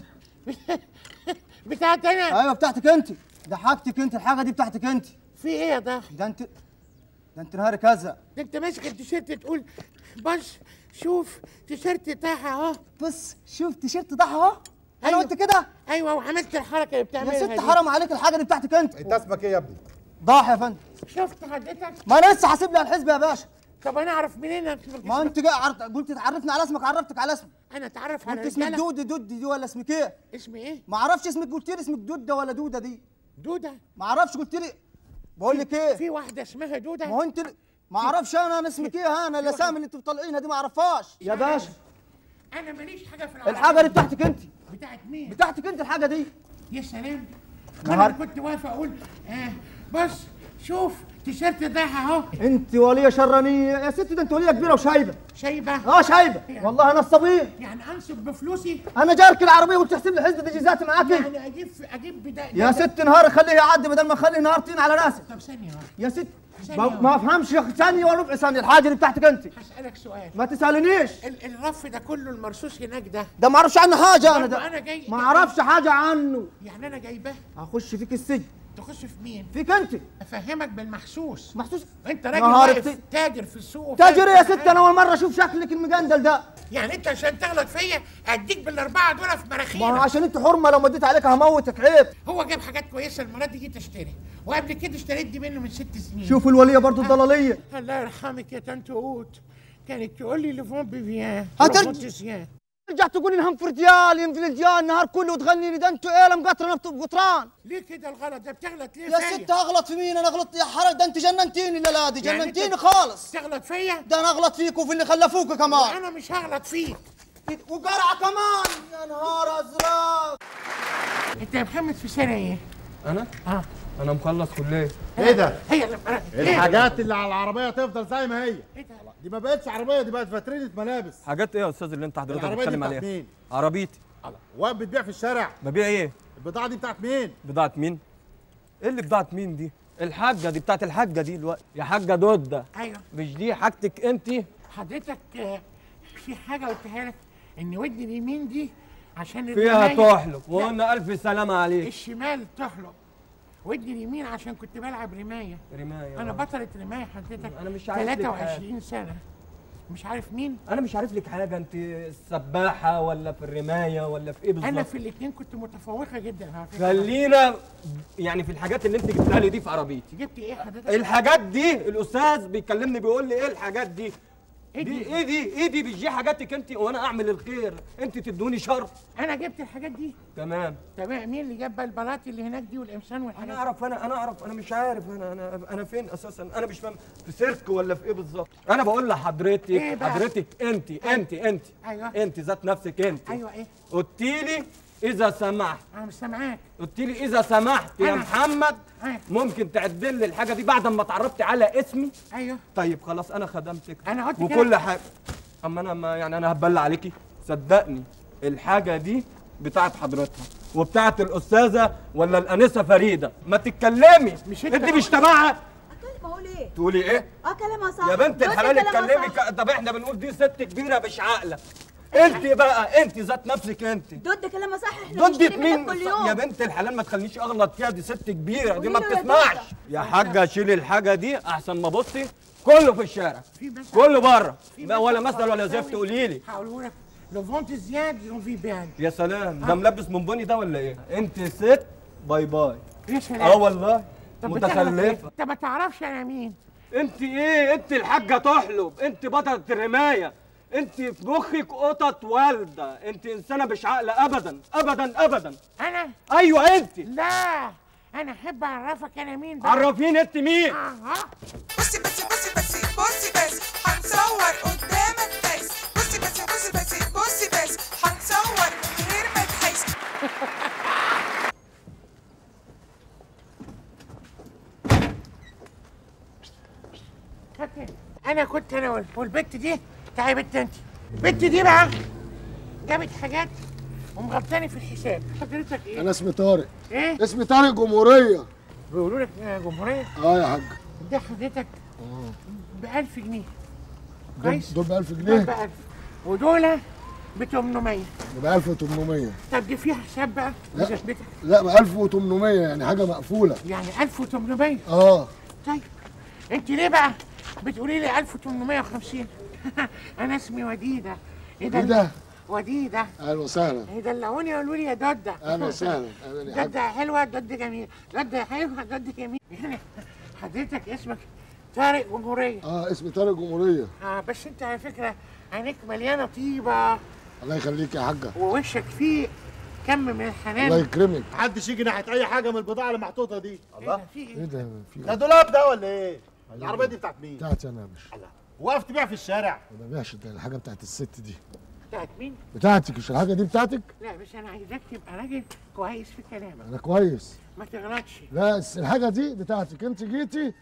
بتاعتي انا؟ ايوه بتاعتك انت. ده حاجتك انت الحاجه دي بتاعتك انت. في ايه يا ضحي؟ ده انت ده انت نهارك ازرق. ده انت ماسك التيشيرت تقول بص شوف تيشيرت ضحى اهو. بص شوف تيشيرت ضحى اهو. أيوة. انا قلت كده؟ ايوه وعملت الحركه اللي بتعملها يا ست دي. حرام عليك الحاجه دي بتاعتك انت. انت اسمك ايه يا ابني؟ ضاحي يا فندم. شفت حضرتك؟ ما انا لسه حاسب لي على الحسبه يا باشا. طب انا اعرف منين انت؟ ما انت قلت تعرفني على اسمك عرفتك على اسمك. انا اتعرف على اسمك. انت اسمك دودي دودي دي ولا اسمك ايه؟ اسمي ايه؟ ما اعرفش اسمك قلت لي اسمك دوده ولا دوده دي؟ دوده؟ ما اعرفش قلت لي بقول لك ايه؟ في واحده اسمها دوده؟ ما هو انت ما اعرفش انا انا اسمك ايه ها انا الاسامي اللي انتوا مطلعينها دي ما اعرفهاش. يا باشا انا ماليش حاجه في العربية. الحاجه دي بتاعتك انت. بتاعت مين؟ بتاعتك انت الحاجه دي. يا سلام. انا كنت واقف اقول آه بص شوف التيشيرت ده اهو. انت وليه شرانيه يا ست، ده انت وليه كبيره وشايبه. شايبه؟ اه شايبه يعني. والله انا الصبيه يعني انصب بفلوسي. انا جاي اركب العربيه وتحسب لي حسبه دجيزات معاكي يعني. اجيب اجيب بدا يا ست نهاري خليه يعدي بدل ما اخليه نهار طين على راسي. طب ثانيه يا ست، ما افهمش ثانيه ولا ربع ثانيه. الحاجه اللي بتاعتك انت. هسالك سؤال. ما تسالنيش. الرف ده كله المرصوص هناك ده ده ما اعرفش عنه حاجه انا. ده انا جاي ما اعرفش حاجه عنه يعني. انا جايباه هخش فيك السجن. تخش في مين؟ فيك انت. افهمك بالمحسوس. محسوس؟ انت راجل واقف تاجر في السوق. تاجر يا ست، انا اول مره اشوف شكلك المجندل ده. يعني انت عشان تغلط فيا اديك بالاربعه دول في مراخينك. ما عشان انت حرمه، لو ما اديت عليك هموتك. عيب. هو جاب حاجات كويسه المره دي جيت اشتري، وقبل كده اشتريت دي منه من ست سنين. شوف الوليه برضه الضلاليه. الله يرحمك يا طنط قوت، كانت تقول لي لفون بيفيان. هترجع ترجع تقول لي هنفر ديال ينفل ديال النهار كله وتغني لي ده انتوا ايه مقطرنا بقطران. ليه كده الغلط ده؟ بتغلط ليه يا ست؟ اغلط في مين؟ انا اغلط يا حرام، ده انت جننتيني. لا لا دي جننتيني يعني خالص. تغلط فيا؟ ده انا اغلط فيك وفي اللي خلفوك كمان. انا مش هغلط فيك وقرعه كمان. يا نهار ازرق. انت يا محمد في سنه ايه؟ انا؟ اه انا مخلص كليه. ايه ده؟ هي اللي الحاجات اللي على العربيه تفضل زي ما هي. ايه ده؟ دي ما بقتش عربيه، دي بقت فاترينه ملابس. حاجات ايه يا استاذ اللي انت حضرتك بتتكلم عليها؟ مين؟ عربيتي. وقف بتبيع في الشارع. ببيع ايه؟ البضاعه دي بتاعت مين؟ بضاعه مين؟ ايه اللي بضاعت مين دي؟ الحاجه دي بتاعت الحاجه دي الوقت يا حاجه دوده. ايوه مش دي حاجتك انت. حضرتك في حاجه قلتها لك ان ودني اليمين دي عشان فيها تحلق، وقلنا الف سلامه عليك. الشمال تحلق ودني اليمين عشان كنت بلعب رمايه. رمايه انا بطلة رمايه حضرتك. انا مش عارف ثلاثة وعشرين سنه مش عارف مين. انا مش عارف لك حاجه، انت سباحه ولا في الرمايه ولا في ايه بالظبط؟ انا في الاثنين كنت متفوقه جدا على فكره. خلينا يعني في الحاجات اللي انت جبتها لي دي في عربيتي. جبت ايه حضرتك؟ الحاجات دي الاستاذ بيكلمني بيقول لي ايه الحاجات دي؟ ايه دي؟ ايه دي؟ ايه دي بتجي حاجاتك انت وانا اعمل الخير، انت تدوني شر. انا جبت الحاجات دي. تمام تمام. مين اللي جاب البلاط اللي هناك دي والقمصان والحاجات دي؟ انا اعرف انا انا اعرف انا مش عارف انا انا انا فين اساسا. انا مش فاهم في سيرك ولا في ايه بالظبط. انا بقول لحضرتك إيه حضرتك انت انت انت ايوه انت ذات نفسك انت. ايوه ايه؟ قلتي لي اذا سمحت. انا مش سامعاك. قلت لي اذا سمحت يا محمد ممكن تعدل لي الحاجه دي بعد ما اتعرفت على اسمي. ايوه طيب خلاص انا خدمتك انا قلت وكل حاجه. اما انا ما يعني انا هتبلى عليكي صدقني. الحاجه دي بتاعت حضرتها وبتاعت الاستاذه ولا الانسه فريده. ما تتكلمي مش انت مش تبعها. بقول ايه؟ تقولي ايه؟ اه كلامها صح يا بنت الحلال اتكلمي. طب احنا بنقول دي ست كبيره مش عاقله. انت بقى انت ذات نفسك انت. ضد كلامها صح. احنا ضدك مين كل يوم يا بنت الحلال؟ ما تخلينيش اغلط فيها، دي ست كبيره دي ما بتسمعش. يا حاجه شيلي الحاجه دي احسن ما بصي كله في الشارع كله بره. لا ولا مثل ولا زفت. قولي لي هقوله لك لو فونت زياد جون في بان. يا سلام ده ملبس من بني ده ولا ايه؟ انت ست باي باي. يا سلام اه والله متخلفه. انت ما تعرفش انا مين. انت ايه؟ انت الحاجه تحلب، انت بطله الرمايه، انت في مخك قطط والده، انت انسانه مش عاقله ابدا ابدا ابدا. انا؟ ايوه انت. لا انا احب اعرفك انا مين بقى. عرفيني انت مين. اها بصي بصي بصي بصي بصي بس هنصور قدامك فيس. بصي بصي بصي بصي بصي بس هنصور من غير ما تحس. انا كنت انا والبت دي. تعالي يا بت انت. البت دي بقى جابت حاجات ومغطاني في الحساب. حضرتك ايه؟ انا اسمي طارق. ايه؟ اسمي طارق جمهوريه. بيقولوا لك جمهوريه؟ اه يا حاج. ده حضرتك ب ألف جنيه. كويس؟ دول ب ألف جنيه؟ دول ب ألف ودول ب تمنمية. ب ألف وتمنمية. طب دي فيها حساب بقى؟ لا لا ب ألف وتمنمية يعني حاجه مقفوله. يعني ألف وتمنمية؟ اه. طيب انت ليه بقى بتقولي لي ألف وتمنمية وخمسين؟ أنا اسمي وديده. إيه ده؟ إيه ده؟ وديده. أهلا وسهلا. إيه دلعوني يقولوا لي يا دودة. أهلا وسهلا. دودة حلوة، دودة جميلة، دودة حلوة، دودة جميلة. يعني حضرتك اسمك طارق جمهوريه. أه اسمي طارق جمهوريه. أه بس أنت على فكرة عينيك مليانة طيبة. الله يخليك يا حاجة. ووشك فيه كم من الحنان. الله يكرمك. محدش يجي ناحية أي حاجة من البضاعة اللي محطوطة دي. الله. إيه ده؟ في إيه؟ ده دولاب ده ولا إيه؟ العربية دي بتاعت مين؟ بتاعتي أنا يا باشا. وقفت تبيع في الشارع؟ ما ببيعش، ده الحاجه بتاعت الست دي. بتاعت مين؟ بتاعتك. مش الحاجه دي بتاعتك؟ لا بس انا عايزاك تبقى راجل كويس في كلامك. انا كويس ما تغلطش. لا بس الحاجه دي بتاعتك، انت جيتي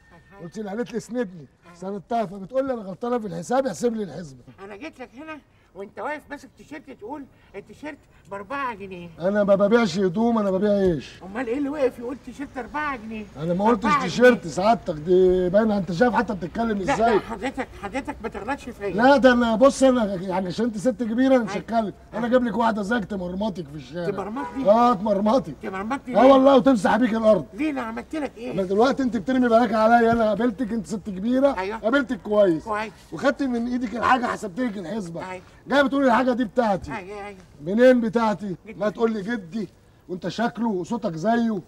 قلت لي، قالت لي اسندني سندتها، فبتقول لي انا غلطانه في الحساب، احسب لي الحسبه. انا جيت لك هنا وانت واقف ماسك تيشيرت تقول التيشيرت ب أربعة جنيه. انا ما ببيعش هدوم، انا ببيع ايش؟ امال ايه اللي واقف يقول تيشيرت أربعة جنيه؟ انا ما قلتش تيشيرت. سعادتك دي باينه، انت شايف حتى بتتكلم ازاي. لا, لا حضرتك حضرتك ما تغلطش فيا. لا ده انا بص، انا يعني عشان انت ست كبيره مش هتكلم، انا اجيب لك واحده زيك تمرمطك في الشارع. تمرمطني؟ اه تمرمطي تمرمطني. اه والله، وتمسح بيك الارض. ليه انا عملت لك ايه؟ انا دلوقتي انت بترمي بالك عليا. انا قابلتك، انت ست كبيره. ايوه قابلتك كويس كويس، وخدت من ايدك الحاجه، حسبت لك الحسبه. ايوه جايه بتقول الحاجه دي بتاعتي. ايوه ايوه منين بتاعتي؟ ما تقول لي جدي، وانت شكله وصوتك زيه.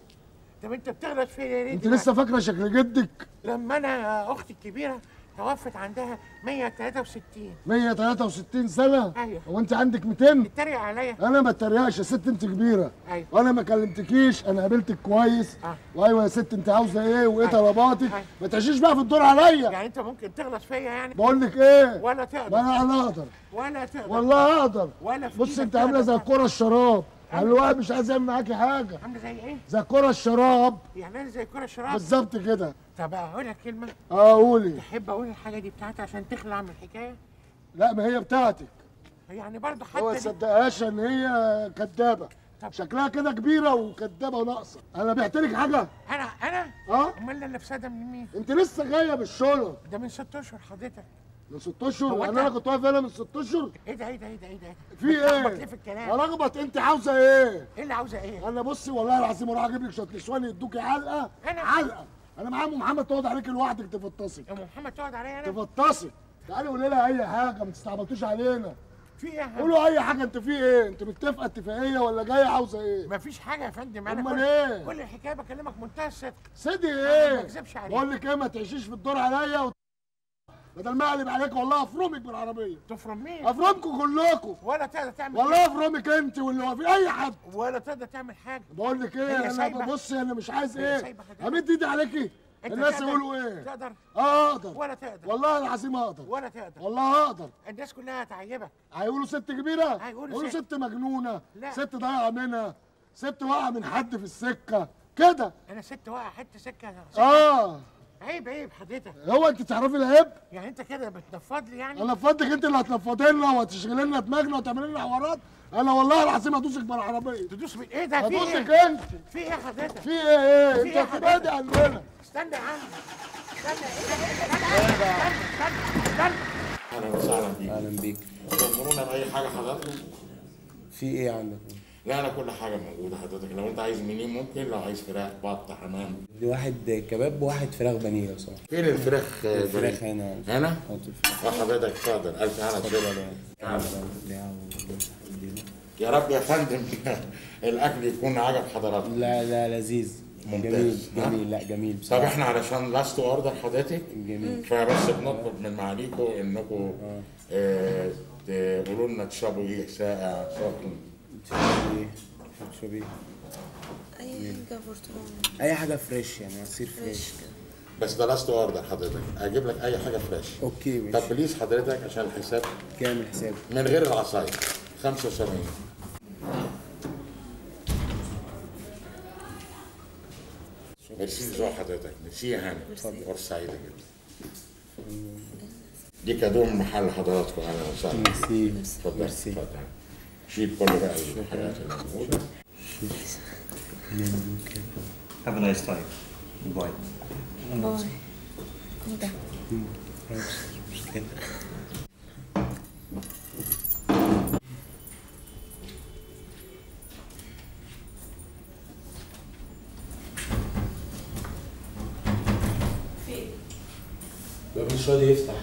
طب انت بتغلط فيا ليه؟ انت لسه فاكره شكل جدك؟ لما انا اختي الكبيره توفت عندها مية وتلاتة وستين مية وتلاتة وستين سنه. ايوه هو انت عندك ميتين؟ بتتريق عليا؟ انا ما اتريقش يا ست، انت كبيره. ايوه وانا ما كلمتكيش، انا قابلتك كويس. آه. وايوه يا ست انت عاوزه ايه وايه طلباتك؟ أيوة. ما تعيشيش بقى في الدور عليا. يعني انت ممكن تغلط فيا يعني؟ بقول لك ايه، ولا تقدر ولا انا اقدر ولا تقدر والله اقدر ولا في. بص انت عامله زي الكره الشراب، الواحد مش عايز يعمل معاكي حاجه. عامله زي ايه؟ زي كره الشراب. يعني انا زي كره الشراب بالظبط كده. طب اقول لك كلمه؟ اه قولي. تحب اقول الحاجه دي بتاعتي عشان تخلع من الحكايه؟ لا ما هي بتاعتك يعني برضه. حتى ما تصدقهاش ان هي كدابه. طب شكلها كده كبيره وكدابه وناقصه. انا بعت لك حاجه؟ انا انا اه امال اللي فساده من مين؟ انت لسه جايه بالشغل ده من ست اشهر حضرتك. من ست اشهر؟ يعني انا كنت واقف هنا من ست اشهر؟ ايه ده ايه ده ايه ده ايه ده؟ في ايه؟ بتلخبط ليه في الكلام؟ بلخبط. انت عاوزه ايه؟ ايه اللي عاوزه ايه؟ انا بصي والله العظيم اروح اجيب لك شويه نسوان يدوكي علقه. انا علقه؟ انا مع ام محمد تقعد عليك لوحدك تفطسك. ام محمد تقعد عليا انا؟ تفطسك. تعالي قولي لها اي حاجه، ما تستعبطوش علينا. في ايه يا حاج؟ قولوا اي حاجه. انت في ايه؟ انت متفقه اتفاقيه ولا جايه عاوزه ايه؟ مفيش حاجه يا فندم. انا امال ايه؟ كل الحكايه بكلمك منتهى الصدق. صدق ايه؟ ما بكذبش عليك. بقول لك ايه، ما تعيشيش في الدور عليا بدل ما اقلب عليك. والله افرمك بالعربيه. تفرم مين؟ افرمكم كلكم. ولا تقدر تعمل والله حاجة. افرمك انت واللي هو في اي حد. ولا تقدر تعمل حاجه. بقول لك ايه، انا بصي انا مش عايز ايه، همد ايدي عليكي. الناس يقولوا ايه؟ تقدر؟ اه اقدر. ولا تقدر والله العظيم اقدر. ولا تقدر والله اقدر. الناس كلها هتعيبك، هيقولوا ست كبيره، هيقولوا ست, ست مجنونه. لا. ست ضايعه منها، ست واقعه من حد في السكه كده. انا ست واقعه حته سكه. اه عيب عيب حضرتك. هو انت تعرفي العيب؟ يعني انت كده بتنفض لي يعني؟ انا انفض لك، انت اللي هتنفضي لنا وهتشغلي لنا دماغنا وتعملي لنا حوارات. انا والله العظيم هدوسك بالعربيه. تدوس من ايه ده؟ في ايه؟ هدوسك انت. في ايه حضرتك؟ في ايه؟ ايه؟ انت بتبعدي عننا. استنى يا عم. استنى ايه ده؟ استنى استنى اهلا وسهلا بيك. اهلا بيك. تأمرونا بأي حاجه حضرتك؟ في ايه عندك؟ لا انا كل حاجه موجوده حضرتك. لو انت عايز منين ممكن، لو عايز فراخ بط حمام. دي واحد كباب وواحد فراخ بانيه لو سمحت. فين الفراخ؟ الفراخ هنا. هنا؟ اه حضرتك اتفضل. الف هنا شكرا. يا رب يا فندم الاكل يكون عجب حضرتك. لا لا لذيذ ممتاز. جميل جميل. لا جميل بصراحه. طب احنا علشان لاست اوردر حضرتك جميل، فبس بنطلب من معاليكم انكم آه. آه تقولوا لنا تشربوا ايه، ساقع سخن؟ تشربي ايه؟ اي حاجه برتقال، اي حاجه فريش يعني عصير فريش. بس ده لاست اوردر حضرتك، هجيب لك اي حاجه فريش. اوكي ماشي. طب بليز حضرتك عشان الحساب كام الحساب؟ من غير العصاير خمسة وسبعين. ميرسي زو حضرتك، ميرسي يا هاني، فرصه سعيده جدا. دي كادو من محل حضراتكم. اهلا وسهلا. ميرسي. اتفضل اتفضل. شيل كل بقى الحاجات اللي موجوده. هاف ا نايس تايم. باي. باي. ده. مش كده. فين؟ ده مش راضي يفتح.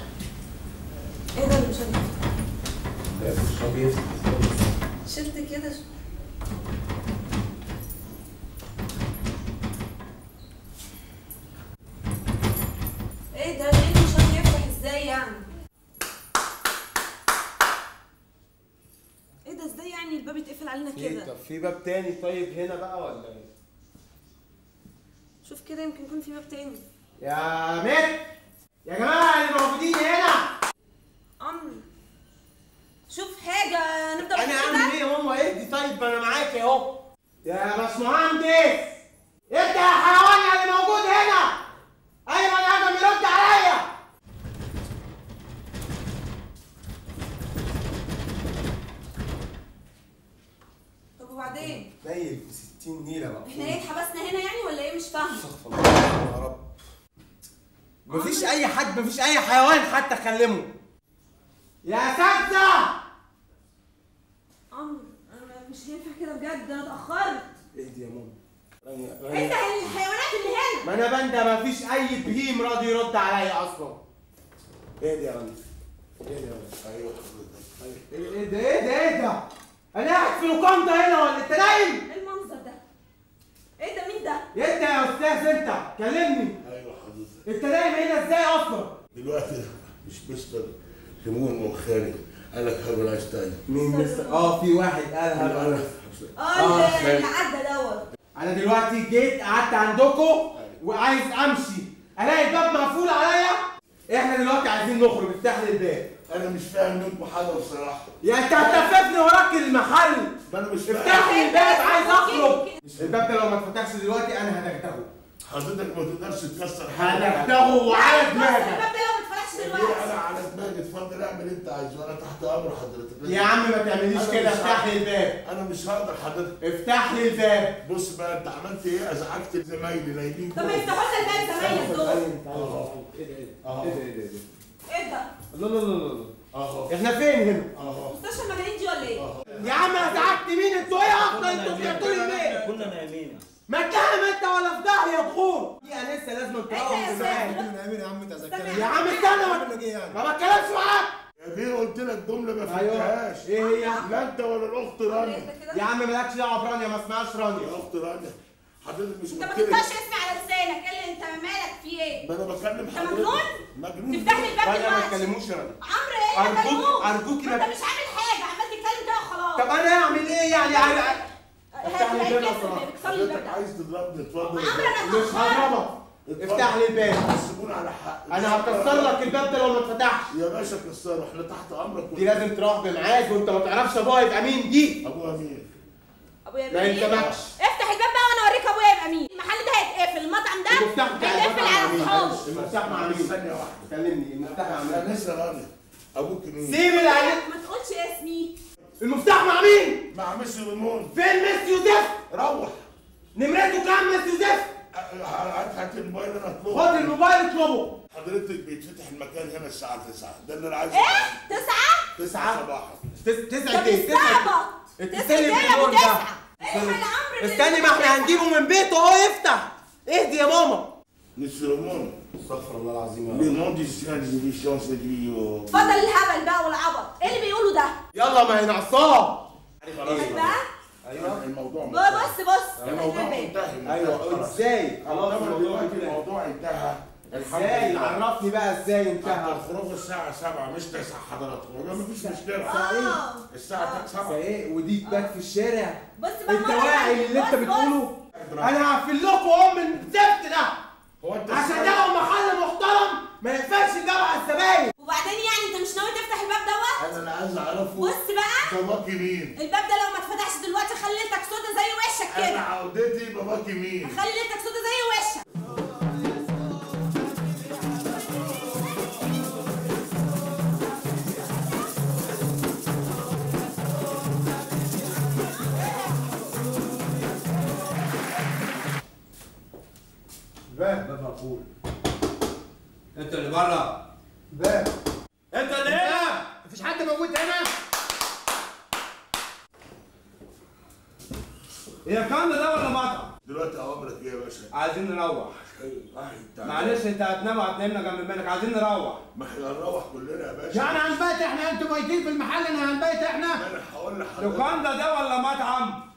ايه ده اللي مش راضي يفتح؟ ده مش راضي يفتح. شلت كده. ايه ده؟ ليه مش هيفتح ازاي يعني؟ ايه ده ازاي يعني الباب يتقفل علينا كده؟ طب في باب تاني طيب هنا بقى ولا ايه؟ شوف كده يمكن يكون في باب تاني. يا مير يا جماعه اللي موجودين هنا امر شوف حاجه طيب ما انا معاك اهو. يا باشمهندس انت يا حيوان اللي موجود هنا، اي بني ادم يرد عليا. طب وبعدين؟ ليل وستين نيله بقى. احنا ايه اتحبسنا هنا يعني ولا ايه؟ مش فاهم. استغفر الله يا رب. مفيش اي حد، مفيش اي حيوان حتى كلمه. يا سادة عمرو انا مش هينفع كده بجد، انا اتاخرت. اهدي يا ماما. انت الحيوانات اللي هنا. ما انا بندى مفيش اي بهيم راضي يرد عليا اصلا. اهدي يا رمزي، اهدي يا رمزي. ايوه ايوه ايه ده ايه ده ايه ده؟ انا قاعد في لوكاندا هنا ولا انت نايم؟ ايه المنظر ده؟ ايه ده؟ مين ده؟ انت يا استاذ انت كلمني. ايوه حضرتك. انت نايم هنا ازاي اصلا؟ دلوقتي مش مستر ريمون وخالد قال لك هابل اينشتاين. مين مستر؟ اه في واحد قال هابل. اه اللي عدى دوت. انا دلوقتي جيت قعدت عندكم وعايز امشي، الاقي الباب مقفول عليا. احنا دلوقتي عايزين نخرج، افتح لي الباب. انا مش فاهم منكم حاجه بصراحه. يا انت هتلففني وراك المحل. ما انا مش فاهم. افتح لي الباب، عايز اخرج. الباب ده لو ما اتفتحش دلوقتي انا هنغتغه. حضرتك ما تقدرش تكسر حاجه. هنغتغه وعلى دماغك. الباب ده لو ما اتفتحش دلوقتي انا على دماغي. اتفضل اعمل اللي انت عايزه، انا تحت امر حضرتك. يا عم ما تعمليش كده، افتح لي الباب. انا مش هقدر حضرتك. افتح لي الباب. بص بقى انت عملت ايه؟ ازعجت زمايلي نايمين. طب ما يفتحوا لنا الباب زمايلي دول. ايه ده ايه ده؟ ايه ده ايه ده؟ ايه ده؟ لا لا لا لا اهو. احنا فين هنا؟ اهو مستشفى المجانين دي ولا ايه؟ يا عم ازعجت مين؟ انتوا ايه اصلا؟ انتوا بتعملوا ايه؟ كنا نايمين. ما اتهم انت ولا في داهيه يا دخول. يا لسه لازم تقوم معايا. كنا نايمين يا عم انت ذاكرني. يا عم استنى ما بتكلمش معاك. يا بيه قلت لك جمله ما فهمتهاش. ايه هي؟ لا انت ولا الاخت رانيا. يا عم مالكش دعوه برانيا، ما اسمهاش رانيا. يا اخت رانيا حضرتك مش ممكن. انت ما تنطقش اسمي على لسانك، ايه اللي انت مالك فيه ايه؟ ما انا بكلم حضرتك. انت مجنون؟ مجنون. تفتح لي الباب دلوقتي. انا ما تكلموش يا رانيا. عمرو ايه؟ ارجوك ارجوك انت مش عامل حاجه، عمال تتكلم كده وخلاص. طب انا هعمل ايه يعني؟ افتح لي الباب اصلا. حضرتك عايز تضربني اتفضل. مش هضربك. افتح لي الباب. سيبوني على حق. انا هكسر لك الباب ده لو ما اتفتحش. يا باشا كسره، احنا تحت امرك. دي لازم تروح بمعاك، وانت ما تعرفش ابوها يبقى مين. دي ابوها مين؟ ابويا يبقى مين؟ ما ينتبهش. افتح الباب بقى وانا اوريك ابويا يبقى مين. المحل ده هيتقفل، المطعم ده هيتقفل على صحابه. المفتاح مع مين؟ ثانية واحدة كلمني. المفتاح مع مين؟ انا لسه راضي. ابوك مين؟ سيب العيال ما تقولش اسمي. المفتاح مع مين؟ مع ميسيو ريمون. فين ميسيو يوسف؟ روح. نمرته كام ميسيو يوسف؟ هات الموبايل انا اطلبه. خد الموبايل اطلبه. حضرتك بيتفتح المكان هنا الساعة تسعة، ده اللي انا عايزه. ايه؟ تسعة؟ تسعة صباحا. تسعة ايه؟ تسعة استني استني ما احنا هنجيبه من بيته اهو. يفتح. اهدي يا ماما. ميسيو ريمون استغفر الله العظيم. لي نون دي شانس دي شانس دي. اتفضل الهبل بقى والعبط، ايه اللي بيقوله ده؟ يلا ما هي ناقصاه. خلاص بقى. ايوه الموضوع منتهي. بص بص الموضوع منتهي. ايوه ازاي؟ خلاص الموضوع انتهى. ازاي؟ عرفني بقى ازاي انتهى. الخروج الساعة سبعة مش تسعة حضراتكم. والله مفيش مشكلة. الساعة ايه؟ الساعة سبعة ايه؟ ودي تبات في الشارع؟ بص بقى انت واعي اللي انت بتقوله؟ انا هقفل لكم ام الزفت ده. هو انت عشان تلاقوا محل محترم ما يقفلش الباب على الزباين. وبعدين يعني انت مش ناوي تفتح الباب دوت؟ انا اللي عايز اعرفه. بص بقى باباكي مين؟ الباب ده لو ما اتفتحش دلوقتي خلي ليلتك سودا زي وشك كده. انا عودتي باباكي مين؟ هخلي ليلتك سودا زي وشك. باب مقفول. انت اللي بره. باب. انت اللي هنا. مفيش حد موجود هنا. هي كان ده ولا مطعم؟ دلوقتي اوامرك ايه يا باشا؟ عايزين نروح. معلش انت هتنام وهتنامنا جنب منك، عايزين نروح. ما احنا هنروح كلنا يا باشا. يعني هنبات احنا؟ انتوا بايتين في المحل انا هنبات احنا؟ انا هقول لحضرتك كان ده ولا مطعم؟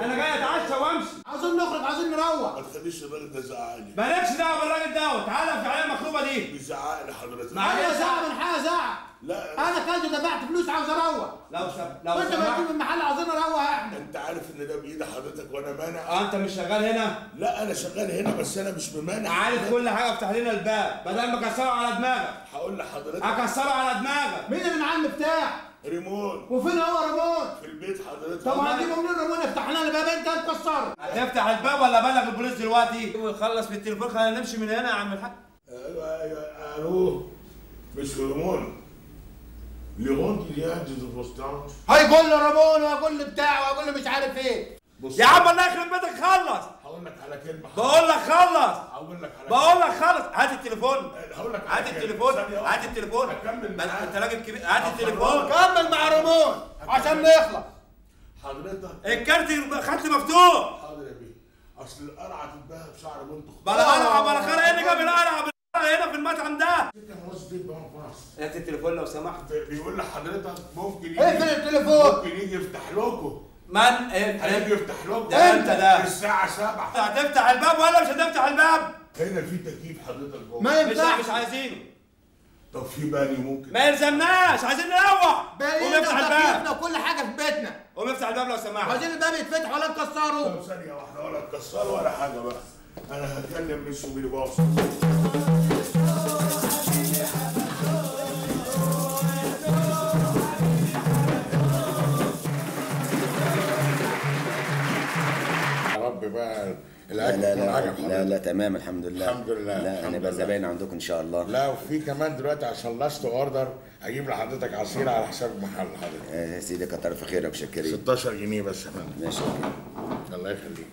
أنا جاي أتعشى وأمشي، عايزين نخرج، عايزين نروح. ما تخليش الراجل ده يزعقني. مالكش دعوة بالراجل دوت، تعالى في العيال المخروبة دي. بيزعقني حضرتك. معلش زعق من حاجة زعق. لا أنا كنت دفعت فلوس عاوز أروح. لو سمحت لو سمحت وأنت مقفول من المحل عايزين نروح إحنا. أنت عارف إن ده بإيد حضرتك وأنا مانع. أه أنت مش شغال هنا؟ لا أنا شغال هنا بس أنا مش ممانع. عارف كل حاجة. افتح لنا الباب بدل ما أكسره على دماغك. هقول لحضرتك. أكسره على دماغك. مين اللي من على المفتاح؟ ريمون. وفين هو ريمون؟ في البيت حضرتك. طب هنجيبه منين ريمون؟ افتح لنا الباب انت هتكسره. هتفتح الباب ولا ابلغ البوليس دلوقتي؟ ونخلص في التليفون. خلينا نمشي من هنا يا عم الحاج. ايوه ايوه الو مش ريمون. ليمون دي قاعد تفستان. هيقول له ريمون وهيقول له بتاع وهيقول له مش عارف ايه. يا عم الله يخرب بيتك خلص. هقول لك على كلمه. بقول لك خلص. هقول لك على كلمه. بقول لك خلص. هات التليفون. هقول لك هات التليفون. هات التليفون. كمل. انت راجل كبير. هات التليفون. كمل مع ريمون عشان نخلص. حضرتك الكارت خط مفتوح. حاضر يا بيه. اصل القرعه تتباهى بشعر بنت اختك. بلا قرعه بلا خرع. ايه اللي جاب القرعه بالقرعه هنا في المطعم ده؟ انت موظف بيت بقى خلاص. هات التليفون لو سمحت. بيقول لحضرتك ممكن يجي. اقفل التليفون. ممكن يجي يفتح لكم. من هيجي يفتح لكم ده انت ده الساعة سبعة. هتفتح الباب ولا مش هتفتح الباب؟ هنا في تكييف حضرتك جوه. ما ينفعش. مش عايزينه. طب في باني ممكن؟ ما يلزمناش. عايزين نروح. قوم افتح الباب وكل حاجة في بيتنا. قوم افتح الباب لو سمحت. عايزين الباب يتفتح ولا تكسره. طب ثانية واحدة ولا تكسره ولا حاجة بقى. أنا هكلم ميسيو بيلي باص. بقى لا لا لا, لا لا تمام الحمد لله. الحمد لله. لا هنبقى زباين عندكم ان شاء الله. لا وفي كمان دلوقتي عشان لاست اوردر اجيب لحضرتك عصير على حساب المحل حضرتك. يا سيدي كتر في خيرك شكرين. ستاشر جنيه بس يا فندم. ماشي الله يخليك.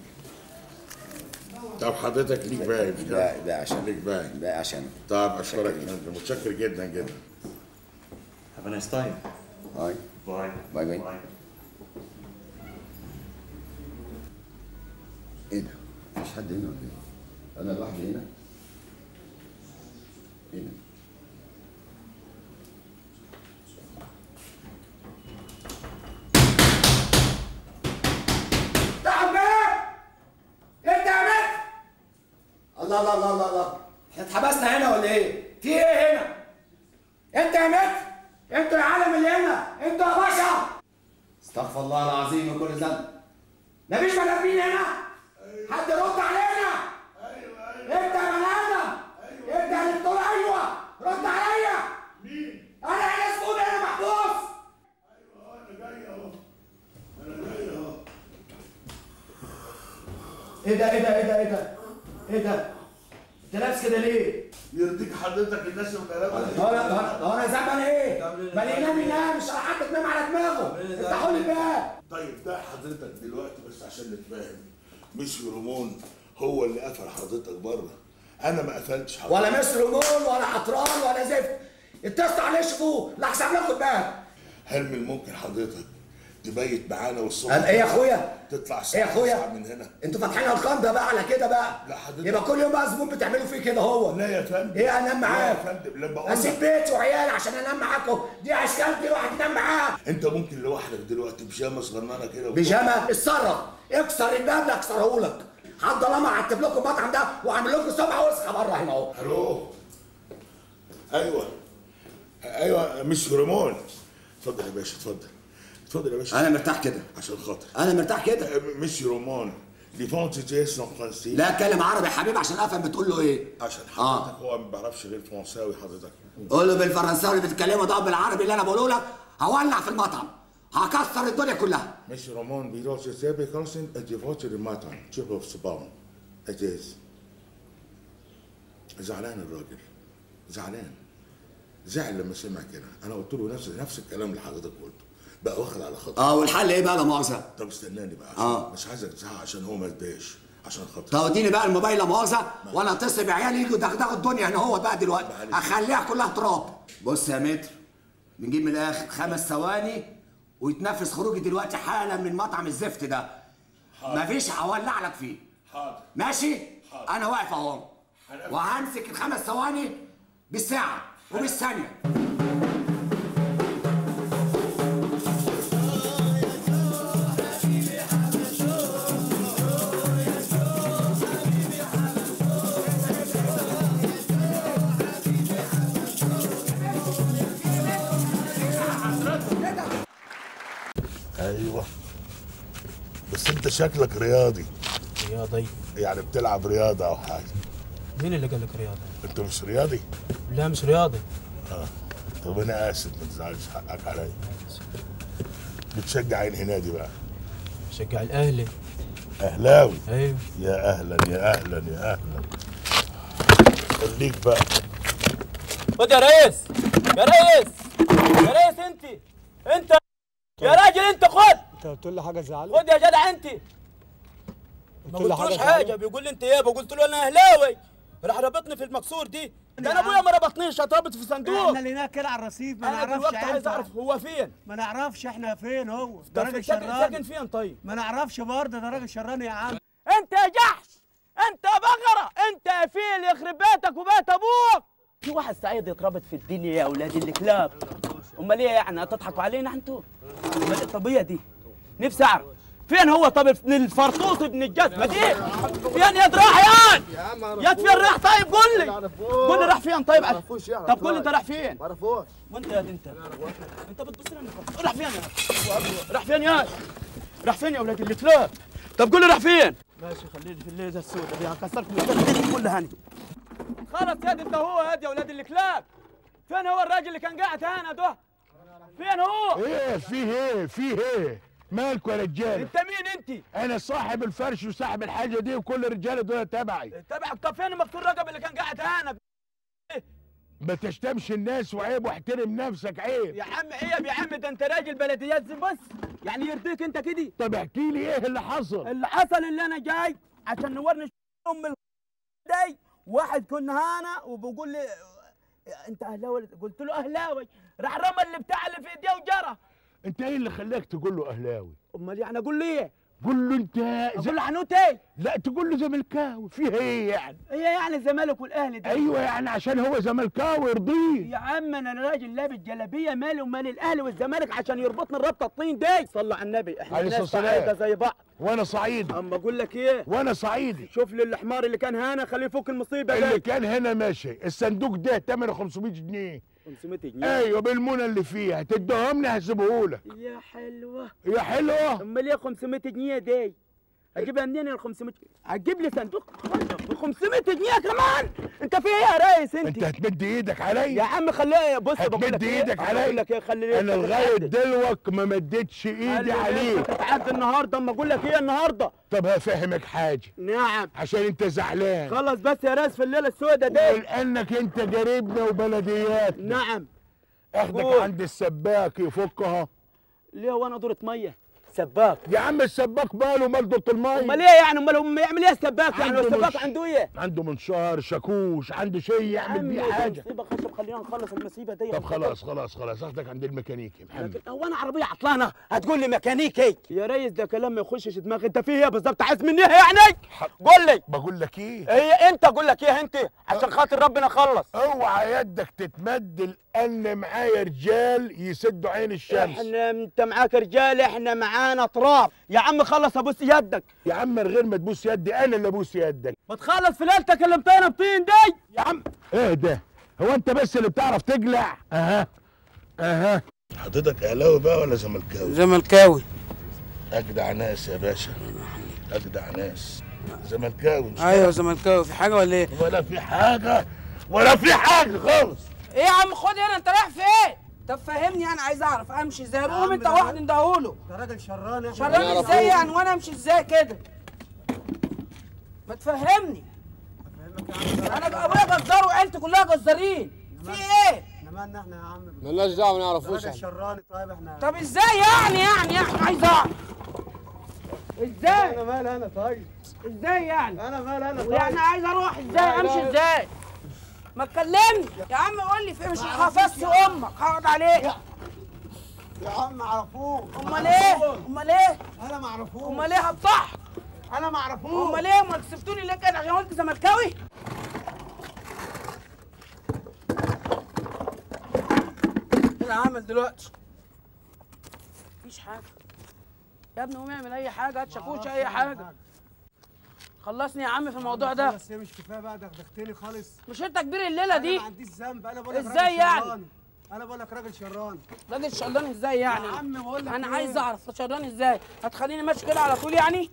طب حضرتك ليك باقي مش كده؟ باقي عشان ليك باقي باقي عشان. طب اشكرك يا فندم متشكر جدا جدا. هاف ا نايس تايم. باي باي باي باي. ايه ده؟ مفيش حد هنا ولا ايه؟ انا لوحدي هنا؟ ايه ده؟ انت عمال! انت عمال! الله الله الله الله الله احنا اتحبسنا هنا ولا ايه؟ في ايه هنا؟ انت يا مت! انتوا يا عالم اللي هنا! انتوا يا باشا! استغفر الله العظيم من كل ذنب! مفيش بني ادمين هنا! حد رد علينا! ايوه ايوه انت يا بني ادم! ايوه انت اللي بتقول ايوه! رد عليا! مين؟ انا هنا مسؤول انا محبوس! ايوه انا جاي اهو! انا جاي اهو! ايه ده ايه ده ايه ده ايه ده؟ ايه ده؟ انت لابس كده ليه؟ يرضيك حضرتك الناس والكلام ده؟ هو انا زعلان ايه؟ ما الانام ينام مش هحط دماغ على دماغه! افتحوا لي الباب! طيب ده حضرتك دلوقتي بس عشان نتفاهم. ميسيو ريمون هو اللي قفل حضرتك بره، أنا ما قفلتش حضرتك ولا ميسيو ريمون ولا حطران ولا زفت، اتصلوا عليه شوفوه، لا هحسب لكم الباب. هل من الممكن حضرتك تبيت معانا والصبح ايه يا اخويا؟ تطلع الساعة ايه يا اخويا؟ من هنا انتوا فاتحين القنده بقى على كده بقى؟ لا حضرتك يبقى كل يوم بقى زبون بتعملوا فيه كده هو. لا يا فندم ايه انام معاك؟ لا يا فندم لما اقول لك اسيب بيتي وعيالي عشان انام معاكم، دي عشتي واحد ينام معاها. انت ممكن لوحدك دلوقتي بيجامه صغننه كده بيجامه؟ اتصرف اكسر الباب ده اكسره لك، حد ضلمه عتب لكم المطعم ده وعامل لكم صبع وسخه بره هنا اهو. الو ايوه ايوه مش هرمون. اتفضل يا باشا اتفضل. اتفضل يا باشا. انا مرتاح كده عشان خاطر انا مرتاح كده. ميسيو ريمون لي فرونسي سانفرانسي. لا اتكلم عربي يا حبيبي عشان افهم بتقول له ايه. عشان حضرتك هو ما بيعرفش غير فرنساوي حضرتك. قول له بالفرنساوي اللي بتتكلمه ده بالعربي اللي انا بقوله لك هولع في المطعم هكسر الدنيا كلها. ميسيو ريمون بيروح يسيب كونسن الديفوت المطعم تشوفه في صباعه اجاز. زعلان الراجل زعلان زعل لما سمع كده. انا قلت له نفس نفس الكلام اللي حضرتك قلته بقى واخد على خاطر. اه والحل ايه بقى لا مؤاخذه؟ طب استناني بقى عشان آه. مش عايزك تزعق عشان هو ما يتضايقش عشان خاطر. طب اديني بقى الموبايل لا مؤاخذه وانا اتصل بعيالي يجوا يدغدغوا الدنيا هنا هو بقى دلوقتي اخليها كلها تراب. بص يا متر بنجيب من الاخر خمس ثواني ويتنفس خروجي دلوقتي حالا من مطعم الزفت ده. حاضر مفيش هولع لك فيه. حاضر ماشي؟ حاضر انا واقف اهو وهمسك الخمس ثواني بالساعه وبالثانيه. ايوه بس انت شكلك رياضي. رياضي يعني بتلعب رياضه او حاجه؟ مين اللي قال لك رياضي؟ انت مش رياضي؟ لا مش رياضي. اه طب انا اسف ما تزعلش حقك عليا. حصل؟ بتشجع عين هنادي بقى؟ بشجع الاهلي. اهلاوي؟ ايوه. يا اهلا يا اهلا يا اهلا. خليك بقى. خد يا ريس يا ريس يا ريس انت انت يا راجل انت خد. انت قلت له حاجه زعلان؟ خد يا جدع انت. ما قلتلوش حاجه. بيقول لي انت ايه؟ قلت له انا اهلاوي. راح ربطني في المكسور دي. ده انا ابويا ما ربطنيش، اتربط في صندوق. احنا لقيناه كده على الرصيف، ما نعرفش. انا دلوقتي عايز اعرف هو فين. ما نعرفش احنا فين. هو ده راجل شران. ساكن فين طيب؟ ما نعرفش برضه، ده راجل شران يا عم. انت يا جحش، انت يا بقره، انت يا فيل، يخرب بيتك وبيت ابوك. في واحد سعيد يتربط في الدنيا يا اولاد الكلاب. امال ايه يعني؟ هتضحكوا علينا انتوا؟ امال الطبيه دي؟ نفسي اعرف فين هو. طب ابن الفرطوط ابن الجزمه دي فين؟ يد راح ياد يد فين راح؟ طيب قول لي قول لي راح فين؟ طيب طب قول لي انت راح فين؟ ما اعرفوش. وانت يا انت انت بتبص لي انا راح فين يا راح فين يا راح فين يا اولاد الكلاب؟ طب قول لي راح فين؟ ماشي خليني في الليزه السوداء دي هكسركم الدنيا كلها. هاني خلص ياد انت هو ياد يا اولاد الكلاب. فين هو الراجل اللي كان قاعد هنا ده؟ فين هو؟ ايه في ايه في ايه؟ مالك يا رجاله؟ انت مين انت؟ انا صاحب الفرش وصاحب الحاجه دي وكل الرجاله دول تبعي. تبعك؟ طب فين مكتور رجب اللي كان قاعد هنا؟ ما تشتمش الناس وعيب، واحترم نفسك عيب. يا عم عيب يا عم، ده انت راجل بلديات. بص يعني يرضيك انت كده؟ طب احكي لي ايه اللي حصل؟ اللي حصل اللي انا جاي عشان نورني ام دي. واحد كنا هنا وبقول لي انت اهلاوي؟ قلت له اهلاوي. راح رمى اللي بتاع اللي في ايديه وجرى. انت ايه اللي خلاك تقول له اهلاوي؟ امال يعني اقول له ايه؟ قول له انت اقول له عنوت ايه؟ لا تقول له زملكاوي. فيها ايه يعني؟ ايه يعني الزمالك والاهلي ده؟ ايوه يعني عشان هو زملكاوي يرضيه. يا عم انا راجل لابس جلابيه، مالي ومال الاهلي والزمالك عشان يربطنا الربطه الطين دي. صلى على النبي. احنا ناس صعيده زي بعض. وانا صعيدي. اما اقول لك ايه؟ وانا صعيدي. شوف لي الحمار اللي كان هنا خليه يفك المصيبه دي. اللي كان هنا ماشي، الصندوق ده ثمنه خمسمية جنيه. خمسمية جنيه؟ ايوه بالمونه اللي فيها. هتديهم لي هسيبهولك. يا حلوه يا حلوه. امال ايه خمسمية جنيه دي؟ اجيبها منين ال خمسمية جنيه؟ هتجيب لي صندوق ب خمسمية جنيه كمان؟ انت في ايه يا ريس انت؟ انت هتمد ايدك عليا؟ يا عم خليها. بص هتمد ايدك عليا؟ بقول لك ايه خلي انا لغايه دلوقتي ما مدتش ايدي عليك. انت هتتعدى النهارده. اما اقول لك ايه النهارده؟ طب هفهمك حاجه. نعم. عشان انت زعلان. خلص بس يا ريس في الليله السوداء دي. لانك انت جاربنا وبلديات. نعم. اخدك عند السباك يفكها. ليه هو انا دورة ميه؟ سباك يا عم. السباك باله مال دوره الميه؟ امال ايه يعني؟ امال هم يعمل ايه السباك يعني؟ السباك عنده ايه؟ عنده منشار، شاكوش، عنده شيء يعمل بيه حاجه. طب خلينا نخلص المصيبه دي. طب خلاص خلاص خلاص اخدك عند الميكانيكي محمد. لكن هو انا عربيه عطلانه هتقول لي ميكانيكي؟ يا ريس ده كلام ما يخشش دماغي. انت في ايه بالظبط عايز مني ايه يعني؟ قول لي. بقول لك ايه؟ ايه انت اقول لك ايه انت؟ عشان خاطر ربنا خلص. اوعى يدك تتمد لان معايا رجال يسدوا عين الشمس. احنا انت معاك رجال، احنا معاك انا تراب. يا عم خلص ابوس يدك. يا عم من غير ما تبوس يدي، انا اللي ابوس يدك. ما تخلص في ليلتك اللي مطينه بطين دي. يا عم ايه ده؟ هو انت بس اللي بتعرف تقلع؟ اها اها. حضرتك اهلاوي بقى ولا زملكاوي؟ زملكاوي. اجدع ناس يا باشا، اجدع ناس. زملكاوي. ايوه زملكاوي. في حاجه ولا ايه؟ ولا في حاجه ولا في حاجه خالص. ايه يا عم خد هنا انت رايح فين؟ طب فهمني انا عايز اعرف امشي ازاي. قوم انت واحد ندهوله. ده راجل شران. شران ازاي يعني وانا امشي ازاي كده؟ ما تفهمني. انا ابويا جزار وعيلتي كلها جزارين. في ايه؟ احنا مالنا احنا يا عم؟ مالناش دعوه ما نعرفوش. راجل شران. طيب احنا طب ازاي يعني يعني احنا عايز اعرف ازاي؟ انا مال انا طيب؟ ازاي يعني؟ انا مال انا طيب؟ يعني عايز اروح ازاي؟ امشي ازاي؟ ما تكلمني يا عم قول لي في مش حفظت امك هقعد عليك يا, يا عم. معرفوش. امال ايه؟ امال ايه؟ انا معرفوش. امال ايه هتصح؟ انا معرفوش. امال ايه؟ امال كسفتوني ليه كده عشان قلت زملكاوي؟ ايه اللي عمل دلوقتي؟ مفيش حاجه يا ابني. قوم اعمل اي حاجه، هات شاكوش اي حاجه. خلصني يا عم في الموضوع ده. خلاص هي مش كفايه بقى، دغدغتني خالص. مش انت كبير الليله دي. انا ما عنديش ذنب. انا بقول لك ازاي يعني؟ انا بقول لك راجل شران. راجل شران ازاي يعني؟ يا عم بقول لك انا عايز اعرف شران ازاي. هتخليني ماشي كده على طول يعني؟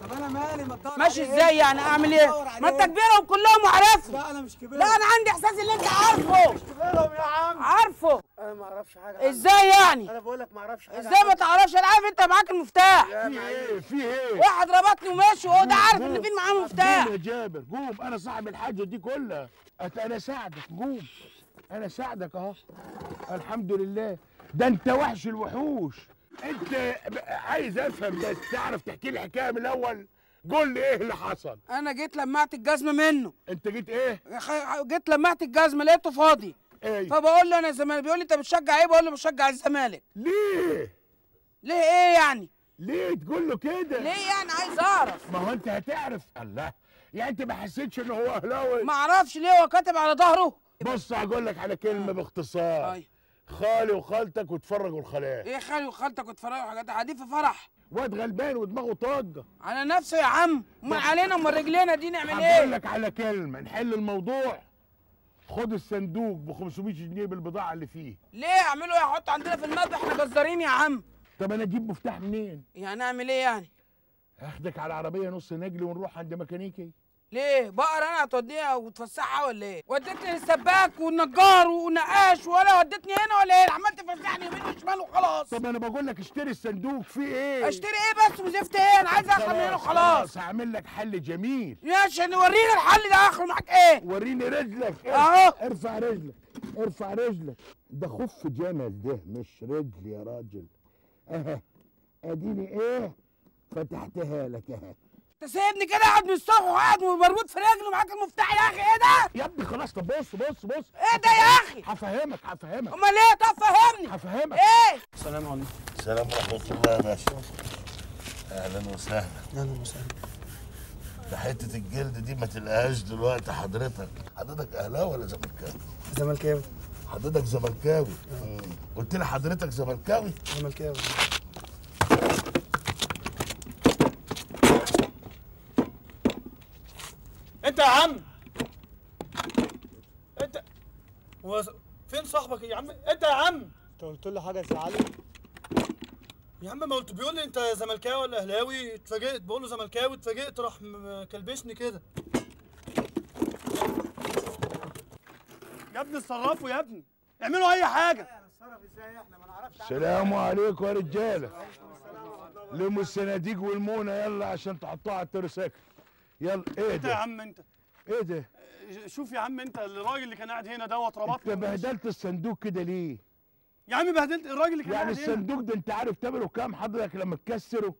طب انا مالي ما تدور ماشي ازاي يعني اعمل ايه؟ ما انت كبيرهم كلهم وعارفهم. لا انا مش كبيرهم. لا انا عندي احساس ان انت عارفه. مش كبيرهم يا عم. عارفه. انا ما اعرفش حاجه عنك. ازاي يعني؟ انا بقول لك ما اعرفش حاجه. ازاي ما تعرفش؟ انا عارف انت معاك المفتاح. في ايه؟ في ايه؟ واحد ربطني وماشي وهو ده عارف ان في معاه مفتاح. قوم يا جابر قوم، انا صاحب الحاجه دي كلها. انا ساعدك قوم. انا ساعدك اهو. الحمد لله. ده انت وحش الوحوش. انت عايز افهم بس، تعرف تحكي لي حكايه من الاول؟ قول لي ايه اللي حصل. انا جيت لمعت الجزمه منه. انت جيت ايه؟ جيت لمعت الجزمه لقيته فاضي. ايه؟ فبقول له انا زمالك، بيقول لي انت بتشجع ايه؟ بقول له بشجع الزمالك. ليه؟ ليه ايه يعني؟ ليه تقول له كده؟ ليه يعني؟ عايز اعرف. ما هو انت هتعرف. الله، يعني انت ما حسيتش ان هو اهلاوي؟ ما اعرفش ليه، هو كاتب على ظهره. بص هقول لك على كلمه باختصار. أي. خالي وخالتك وتفرجوا الخلايا. ايه خالي وخالتك وتفرجوا الحاجات دي؟ قاعدين في فرح. واد غلبان ودماغه طاجه. على نفسه يا عم، امال علينا امال رجلينا دي نعمل ايه؟ هقول لك على كلمه نحل الموضوع. خد الصندوق ب خمسمية جنيه بالبضاعه اللي فيه. ليه اعمله ايه؟ احطه عندنا في المطبخ، احنا جزارين يا عم. طب انا اجيب مفتاح منين؟ يعني اعمل ايه يعني؟ هاخدك على عربيه نص نجل ونروح عند ميكانيكي. ليه؟ بقر انا هتوديها وتفسحها ولا ايه؟ وديتني للسباك والنجار ونقاش ولا وديتني هنا ولا ايه؟ عمال تفسحني يمين وشمال وخلاص. طب انا بقول لك اشتري الصندوق، فيه ايه؟ اشتري ايه بس وزفت ايه؟ انا عايز افهم منه خلاص. هعمل لك حل جميل. ماشي، وريني الحل ده اخره معاك ايه؟ وريني رجلك اهو. ارفع رجلك، ارفع رجلك. ده خف جمل، ده مش رجل يا راجل. اها اديني ايه؟ فتحتها لك اهي. انت سايبني كده قاعد من الصبح وقاعد ومربوط في رجلي ومعاك المفتاح يا اخي، ايه ده؟ يا ابني خلاص. طب بص بص بص، ايه ده يا اخي؟ هفهمك هفهمك. امال ايه؟ طب فهمني. هفهمك ايه؟ السلام عليكم. السلام ورحمة الله يا باشا. اهلا وسهلا. اهلا وسهلا. ده حتة الجلد دي ما تلقاهاش دلوقتي. حضرتك حضرتك اهلاوي ولا زملكاوي؟ زملكاوي. حضرتك زملكاوي. قلت لي حضرتك زملكاوي؟ زملكاوي. انت يا عم، انت هو فين صاحبك يا عم؟ انت يا عم، انت قلت له حاجه تزعلك يا عم؟ ما قلت، بيقول لي انت زملكاوي ولا اهلاوي؟ اتفاجئت، بقول له زملكاوي، اتفاجئت راح كلبشني كده. يا ابني اتصرفوا يا ابني، اعملوا اي حاجه. اتصرف ازاي احنا ما نعرفش. السلام عليكم يا رجاله. لموا الصناديق والمونه يلا عشان تحطوها على الترساكل. يلا. ايه ده يا عم انت؟ ايه ده؟ شوف يا عم انت الراجل اللي كان قاعد هنا دوت ربطنا. انت بهدلت الصندوق كده ليه؟ يا عم بهدلت الراجل اللي كان يعني قاعد هنا. يعني الصندوق ده انت عارف ثمنه كام حضرتك لما تكسره؟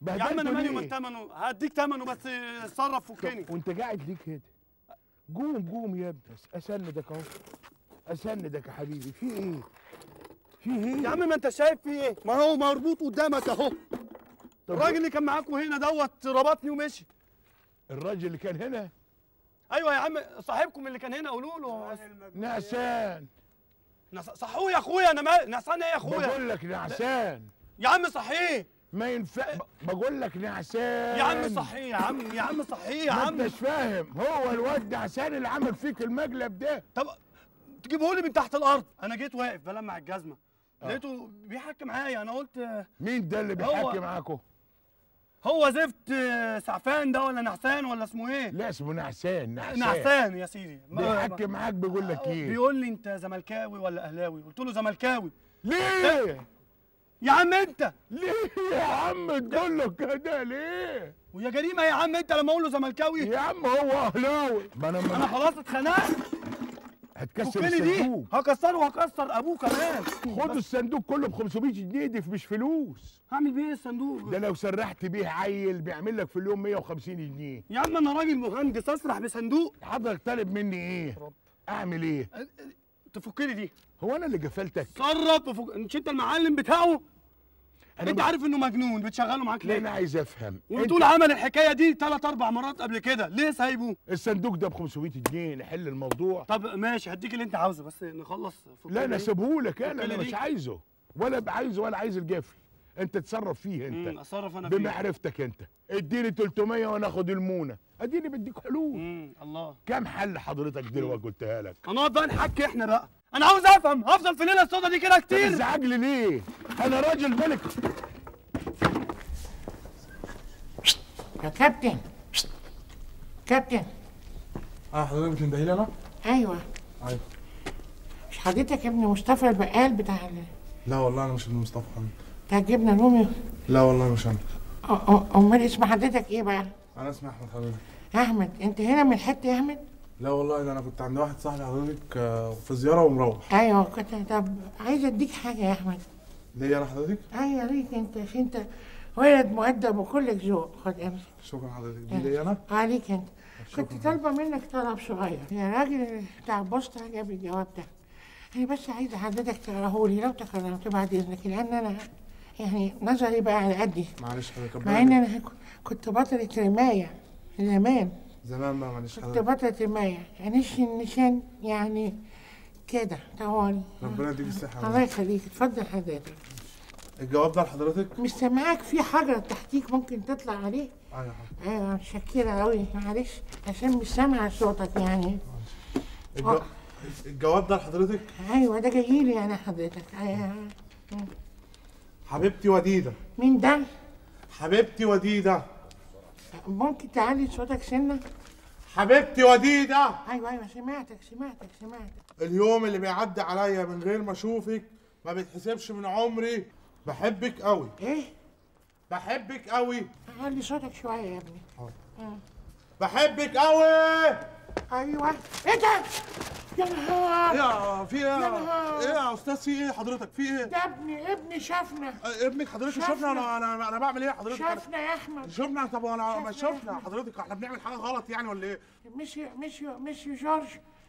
بهدلته ليه؟ يا عم انا مالي ومال ثمنه، هديك ثمنه بس اتصرف فكني. وانت قاعد ليه كده؟ قوم قوم يا ابني. اسندك اهو، اسندك يا حبيبي. في ايه؟ في ايه؟ يا عم ما انت شايف في ايه؟ ما هو مربوط قدامك اهو. الراجل اللي كان معاكم هنا دوت ربطني ومشي. الراجل اللي كان هنا؟ ايوه يا عم، صاحبكم اللي كان هنا قولوا له. نعسان. صحوه يا اخويا. انا ما نعسان ايه يا اخويا؟ بقول لك نعسان يا عم. صحيه. ما ينفع. بقول لك نعسان يا عم. صحيه يا عم، يا عم صحيه يا عم. انت مش فاهم، هو الواد نعسان اللي عمل فيك المقلب ده. طب تجيبه لي من تحت الارض. انا جيت واقف بلمع الجزمه لقيته بيحكي معايا. انا قلت مين ده اللي بيحكي معاكم؟ هو زفت سعفان ده ولا نحسان ولا اسمه ايه؟ لا اسمه نحسان. نحسان نحسان يا سيدي بيحكي معاك. بيقول لك ايه؟ بيقول لي انت زملكاوي ولا اهلاوي؟ قلت له زملكاوي. ليه؟ يا عم انت ليه يا عم تقول له كده ليه؟ ويا جريمه يا عم انت لما اقول له زملكاوي. يا عم هو اهلاوي. ما انا انا خلاص اتخنقت. هتكسر الصندوق. هكسره وهكسر ابوه كمان. خدوا الصندوق كله ب خمسمية جنيه، دي مش فلوس. هعمل بيه ايه الصندوق ده؟ لو سرحت بيه عيل بيعمل لك في اليوم مية وخمسين جنيه. يا عم انا راجل مهندس، اسرح بصندوق؟ حضرتك طالب مني ايه؟ رب. اعمل ايه؟ تفك لي دي. هو انا اللي جفلتك؟ تصرف وفك. مش انت المعلم بتاعه؟ انت ما... عارف انه مجنون بتشغله معاك ليه؟ انا عايز افهم. وبتقول انت... عمل الحكايه دي ثلاث اربع مرات قبل كده، ليه سايبه؟ الصندوق ده ب خمسمية جنيه نحل الموضوع. طب ماشي هديك اللي انت عاوزه بس نخلص. لا انا سيبهولك انا، انا مش عايزه ولا عايزه ولا عايز الجافي. انت تصرف فيه انت. امم اتصرف انا فيه بمعرفتك انت. اديني تلتمية وانا اخد المونه. اديني بديك حلول. امم الله. كام حل حضرتك دلوقتي قلتها لك؟ هنقعد بقى نحكي احنا بقى. أنا عاوز أفهم، هفضل في الليلة السوداء دي كده كتير. تزعج لي ليه؟ أنا راجل ملك. يا كابتن. كابتن. اه حضرتك بتندهي لي انا؟ ايوه. ايوه. مش حضرتك ابن مصطفى البقال بتاع ال... لا والله انا مش ابن مصطفى حبيبي. بتاع الجبنه الرومي؟ لا والله مش انا. امال اسم حضرتك ايه بقى؟ انا اسمي احمد حبيبي. احمد، انت هنا من الحته يا احمد؟ لا والله ده انا كنت عند واحد صاحبي حضرتك في زياره ومروح. ايوه كنت. طب عايز اديك حاجه يا احمد. ليا انا حضرتك؟ ايوه ليك انت، عشان انت ولد مؤدب وكلك ذوق. خد امسك. شكرا حضرتك. دي ليا انا؟ اه ليك انت. كنت طالبه منك طلب صغير، يا راجل بتاع البوسطه جاب الجواب ده. انا بس عايزه حضرتك تقراهولي لو تكرمت بعد اذنك، لان انا يعني نظري بقى على قدي. معلش حضرتك، مع ان انا كنت بطله رمايه زمان. زمان بقى معلش حضرتك. كنت بطله رمايه، انش النشان يعني كده طوالي. ربنا يديك الصحه. الله يخليك، اتفضل حضرتك. الجواب ده لحضرتك؟ مستمعاك في حجر تحتيك ممكن تطلع عليه. اه يا حضرتك. ايوه متشكره قوي، معلش عشان مش سامعه صوتك يعني. الجو... الجواب ده لحضرتك؟ ايوه ده جاي لي انا حضرتك. أيوة. حبيبتي وديده. مين ده؟ حبيبتي وديده. ممكن تعلي صوتك سنه؟ حبيبتي وديده. ايوه ايوه سمعتك سمعتك سمعتك. اليوم اللي بيعدي عليا من غير ما اشوفك ما بيتحسبش من عمري. بحبك قوي. ايه؟ بحبك قوي. علي صوتك شويه يا ابني. حاضر. بحبك قوي. ايوه. ايه ده؟ يا نهار. يا في ايه؟ ايه يا استاذ في ايه حضرتك؟ في ايه؟ ده ابني ابني شافنا. ابنك حضرتك شافنا؟ انا انا انا بعمل ايه حضرتك؟ شافنا يا احمد. شفنا. طب انا ما شفنا حضرتك، احنا بنعمل حاجه غلط يعني ولا ايه؟ ميسيو ميسيو ميسيو جورج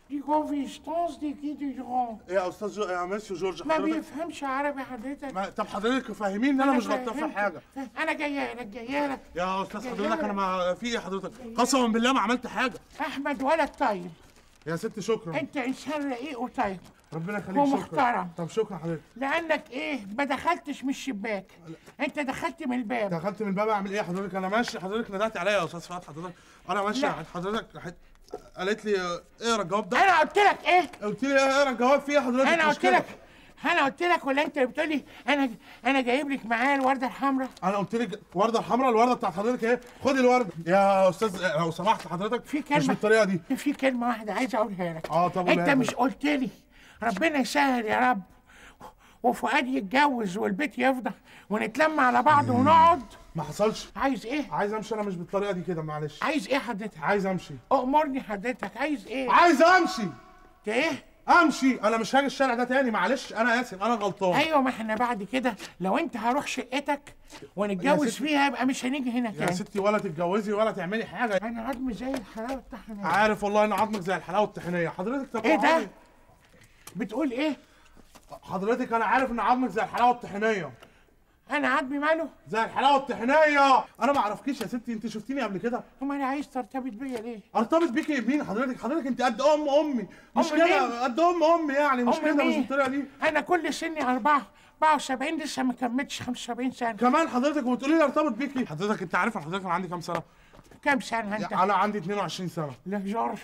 دي كونفيستونس دي كي دي جون. يا استاذ يا ميسيو جورج حضرتك ما بيفهمش عربي حضرتك. ما... طب حضرتك فاهمين ان انا, أنا مش غلطان في حاجه. انا جايه لك جايه لك يا استاذ حضرتك. انا ما في ايه حضرتك؟ قسما بالله ما عملت حاجه. احمد ولد طيب يا ست. شكرا. انت انسان رقيق وطيب ربنا يخليك. ومحترم. طب شكرا حضرتك. لانك ايه ما دخلتش من الشباك، انت دخلت من الباب. دخلت من الباب اعمل ايه حضرتك؟ انا ماشي حضرتك ندهت عليا يا استاذ فؤاد حضرتك. انا ماشي حضرتك حت... قالت لي اقرا الجواب ده. انا قلت لك ايه؟ قلت لي اقرا الجواب. فيه حضرتك انا قلت لك انا قلت لك ولا انت اللي بتقول لي انا انا جايب لك معايا الورده الحمراء؟ انا قلت لك ورده حمراء. الورده بتاعت حضرتك ايه؟ خد الورده يا استاذ لو سمحت حضرتك. في كلمه مش بالطريقه دي. في كلمه واحده عايز اقولها لك. اه طب انت مش قلت لي ربنا يسهل يا رب وفؤاد يتجوز والبيت يفضى ونتلم على بعض ونقعد؟ ما حصلش. عايز ايه؟ عايز امشي. انا مش بالطريقه دي كده معلش. عايز ايه حضرتك؟ عايز امشي. امرني حضرتك عايز ايه؟ عايز امشي. انت ايه؟ امشي. انا مش هاجي الشارع ده تاني معلش. انا اسف انا غلطان. ايوه ما احنا بعد كده لو انت هروح شقتك ونتجوز فيها يبقى مش هنيجي هنا تاني. يا ستي ولا تتجوزي ولا تعملي حاجه. انا عظمي زي الحلاوه الطحينيه. عارف والله انا عظمك زي الحلاوه الطحينيه حضرتك. طب ايه ده؟ بتقول ايه؟ حضرتك انا عارف ان عظمك زي الحلاوه الطحينيه. انا عظمي ماله؟ زي الحلاوه الطحينيه. انا ما اعرفكيش يا ستي، انت شفتيني قبل كده. امال انا عايز ترتبط بيا ليه؟ ارتبط بيكي بمين حضرتك؟ حضرتك انت قد ام امي. مش كده قد ام امي يعني. مش كده مش بالطريقه دي. انا كل سني اربعة وسبعين لسه ما كملتش خمسة وسبعين سنه كمان حضرتك وبتقولي لي ارتبط بيكي. حضرتك انت عارف حضرتك انا عندي كام سنه؟ كام سنه انت؟ انا عندي اتنين وعشرين سنه. لا جورج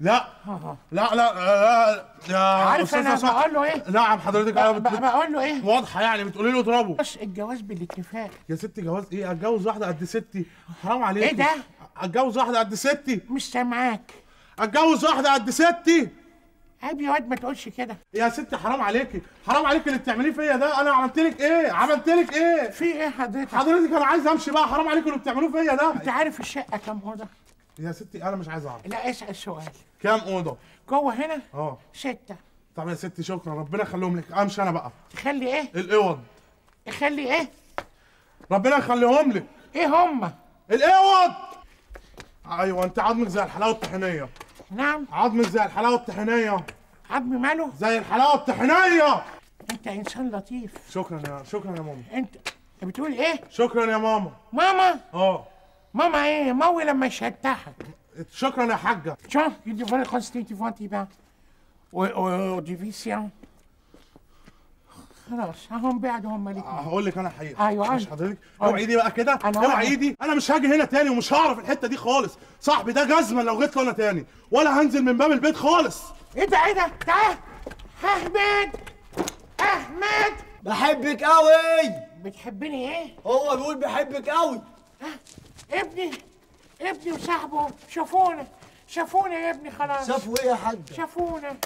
لا لا لا لا يا عارف انا بقول له ايه؟ نعم حضرتك انا بقول له ايه؟ واضحه يعني بتقولي له اضربه. بس الجواز بالاتفاق يا ستي. جواز ايه؟ اتجوز واحده قد ستي حرام عليك. ايه ده؟ اتجوز واحده قد ستي. مش سامعاك. اتجوز واحده قد ستي. عيب يا واد ما تقولش كده يا ستي حرام عليكي حرام عليكي اللي بتعمليه فيا ده. انا عملت لك ايه؟ عملت لك ايه؟ في ايه حضرتك؟ حضرتك انا عايز امشي بقى. حرام عليكي اللي بتعملوه فيا ده. انت عارف الشقه كام اوضه؟ يا ستي انا مش عايز اعرف. لا اسال سؤال. كام اوضه؟ جوه هنا؟ اه ستة. طب يا ستي شكرا ربنا يخليهم لك. امشي انا بقى. تخلي ايه؟ الاوض. تخلي ايه؟ ربنا يخليهم لك. ايه هما؟ الاوض. ايوه انت عظمك زي الحلاوه الطحينيه. نعم؟ عظمك زي الحلاوه الطحينيه. عظمي ماله؟ زي الحلاوه الطحينيه. انت انسان لطيف. شكرا يا شكرا يا ماما. انت بتقول ايه؟ شكرا يا ماما. ماما؟ اه ماما ايه؟ موي لما يشتحك. شكرا يا حاجه. تشا يدي فالي كونستيتي فانتي بقى. و ديفيسيان. خلاص هم بعدوا هم ليك. هقول لك انا الحقيقه. ايوه مش حضرتك اوعي ايدي بقى كده. اوعي ايدي. انا مش هاجي هنا تاني ومش هعرف الحته دي خالص. صاحبي ده جزمه لو جيت له انا تاني ولا هنزل من باب البيت خالص. ايه ده ايه ده؟ تعال احمد احمد بحبك قوي. بتحبني ايه؟ هو بيقول بحبك قوي. ابني ابني وصاحبه شافونا شافونا يا ابني خلاص. شافوا ايه يا حاج؟ شافونا.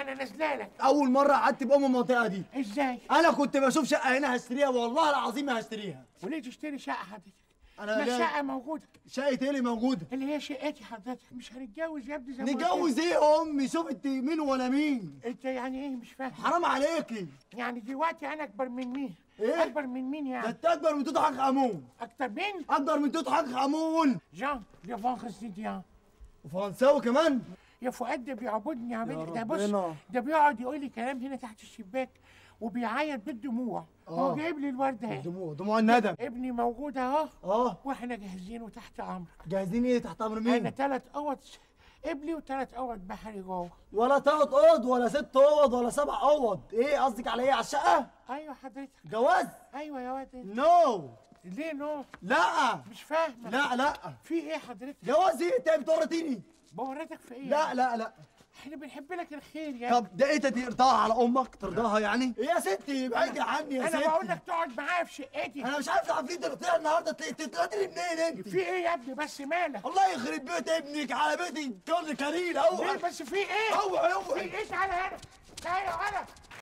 انا نازله لك. اول مره قعدت بام المنطقه دي. ازاي؟ انا كنت بشوف شقه هنا هشتريها والله العظيم هشتريها. وليه تشتري شقه حضرتك؟ انا الشقه موجوده. شقه ايه اللي موجوده؟ اللي هي شقتي حضرتك. مش هنتجوز يا ابني زي ما نتجوز ايه يا امي؟ شوف انت مين ولا مين؟ انت يعني ايه مش فاهم؟ حرام عليكي. يعني دلوقتي انا اكبر من مين؟ ايه؟ اكبر من مين يعني؟ انت اكبر من توت حقيقة آمون. اكتر مين؟ اكبر من توت حقيقة آمون. جان يا فان وفرنساوي كمان؟ يا فؤاد ده بيعبدني يا بنت. ده بص ده بيقعد يقول لي كلام هنا تحت الشباك وبيعيط بالدموع. هو جايب لي الورده اهي. دموع دموع الندم. ابني موجود اهو. اه واحنا جاهزين وتحت امرك. جاهزين ايه تحت امر مين؟ انا ثلاث اوض ابني وثلاث اوض بحري جوه. ولا ثلاث اوض ولا ست اوض ولا سبع اوض. ايه قصدك على ايه؟ على الشقه؟ ايوه حضرتك. جواز؟ ايوه يا واد. نو. ليه نو؟ لا مش فاهمه. لا لا في ايه حضرتك؟ جواز ايه؟ انت بتورطيني. بورطك في ايه؟ لا لا لا احنا بنحب لك الخير يعني. طب ده ايه ترضاها على امك؟ ترضاها يعني؟ ايه يا ستي بعيدي عني يا ستي. انا بقول لك تقعد معايا في شقتي. انا مش عارف عارفين ترضيها النهارده. تطلعي منين انت؟ في ايه يا ابني بس مالك؟ الله يخرب بيت ابنك على بيتي كل كليل. اوعى بس في ايه؟ اوعى اوعى في ايه؟ تعالى هنا تعالى هنا.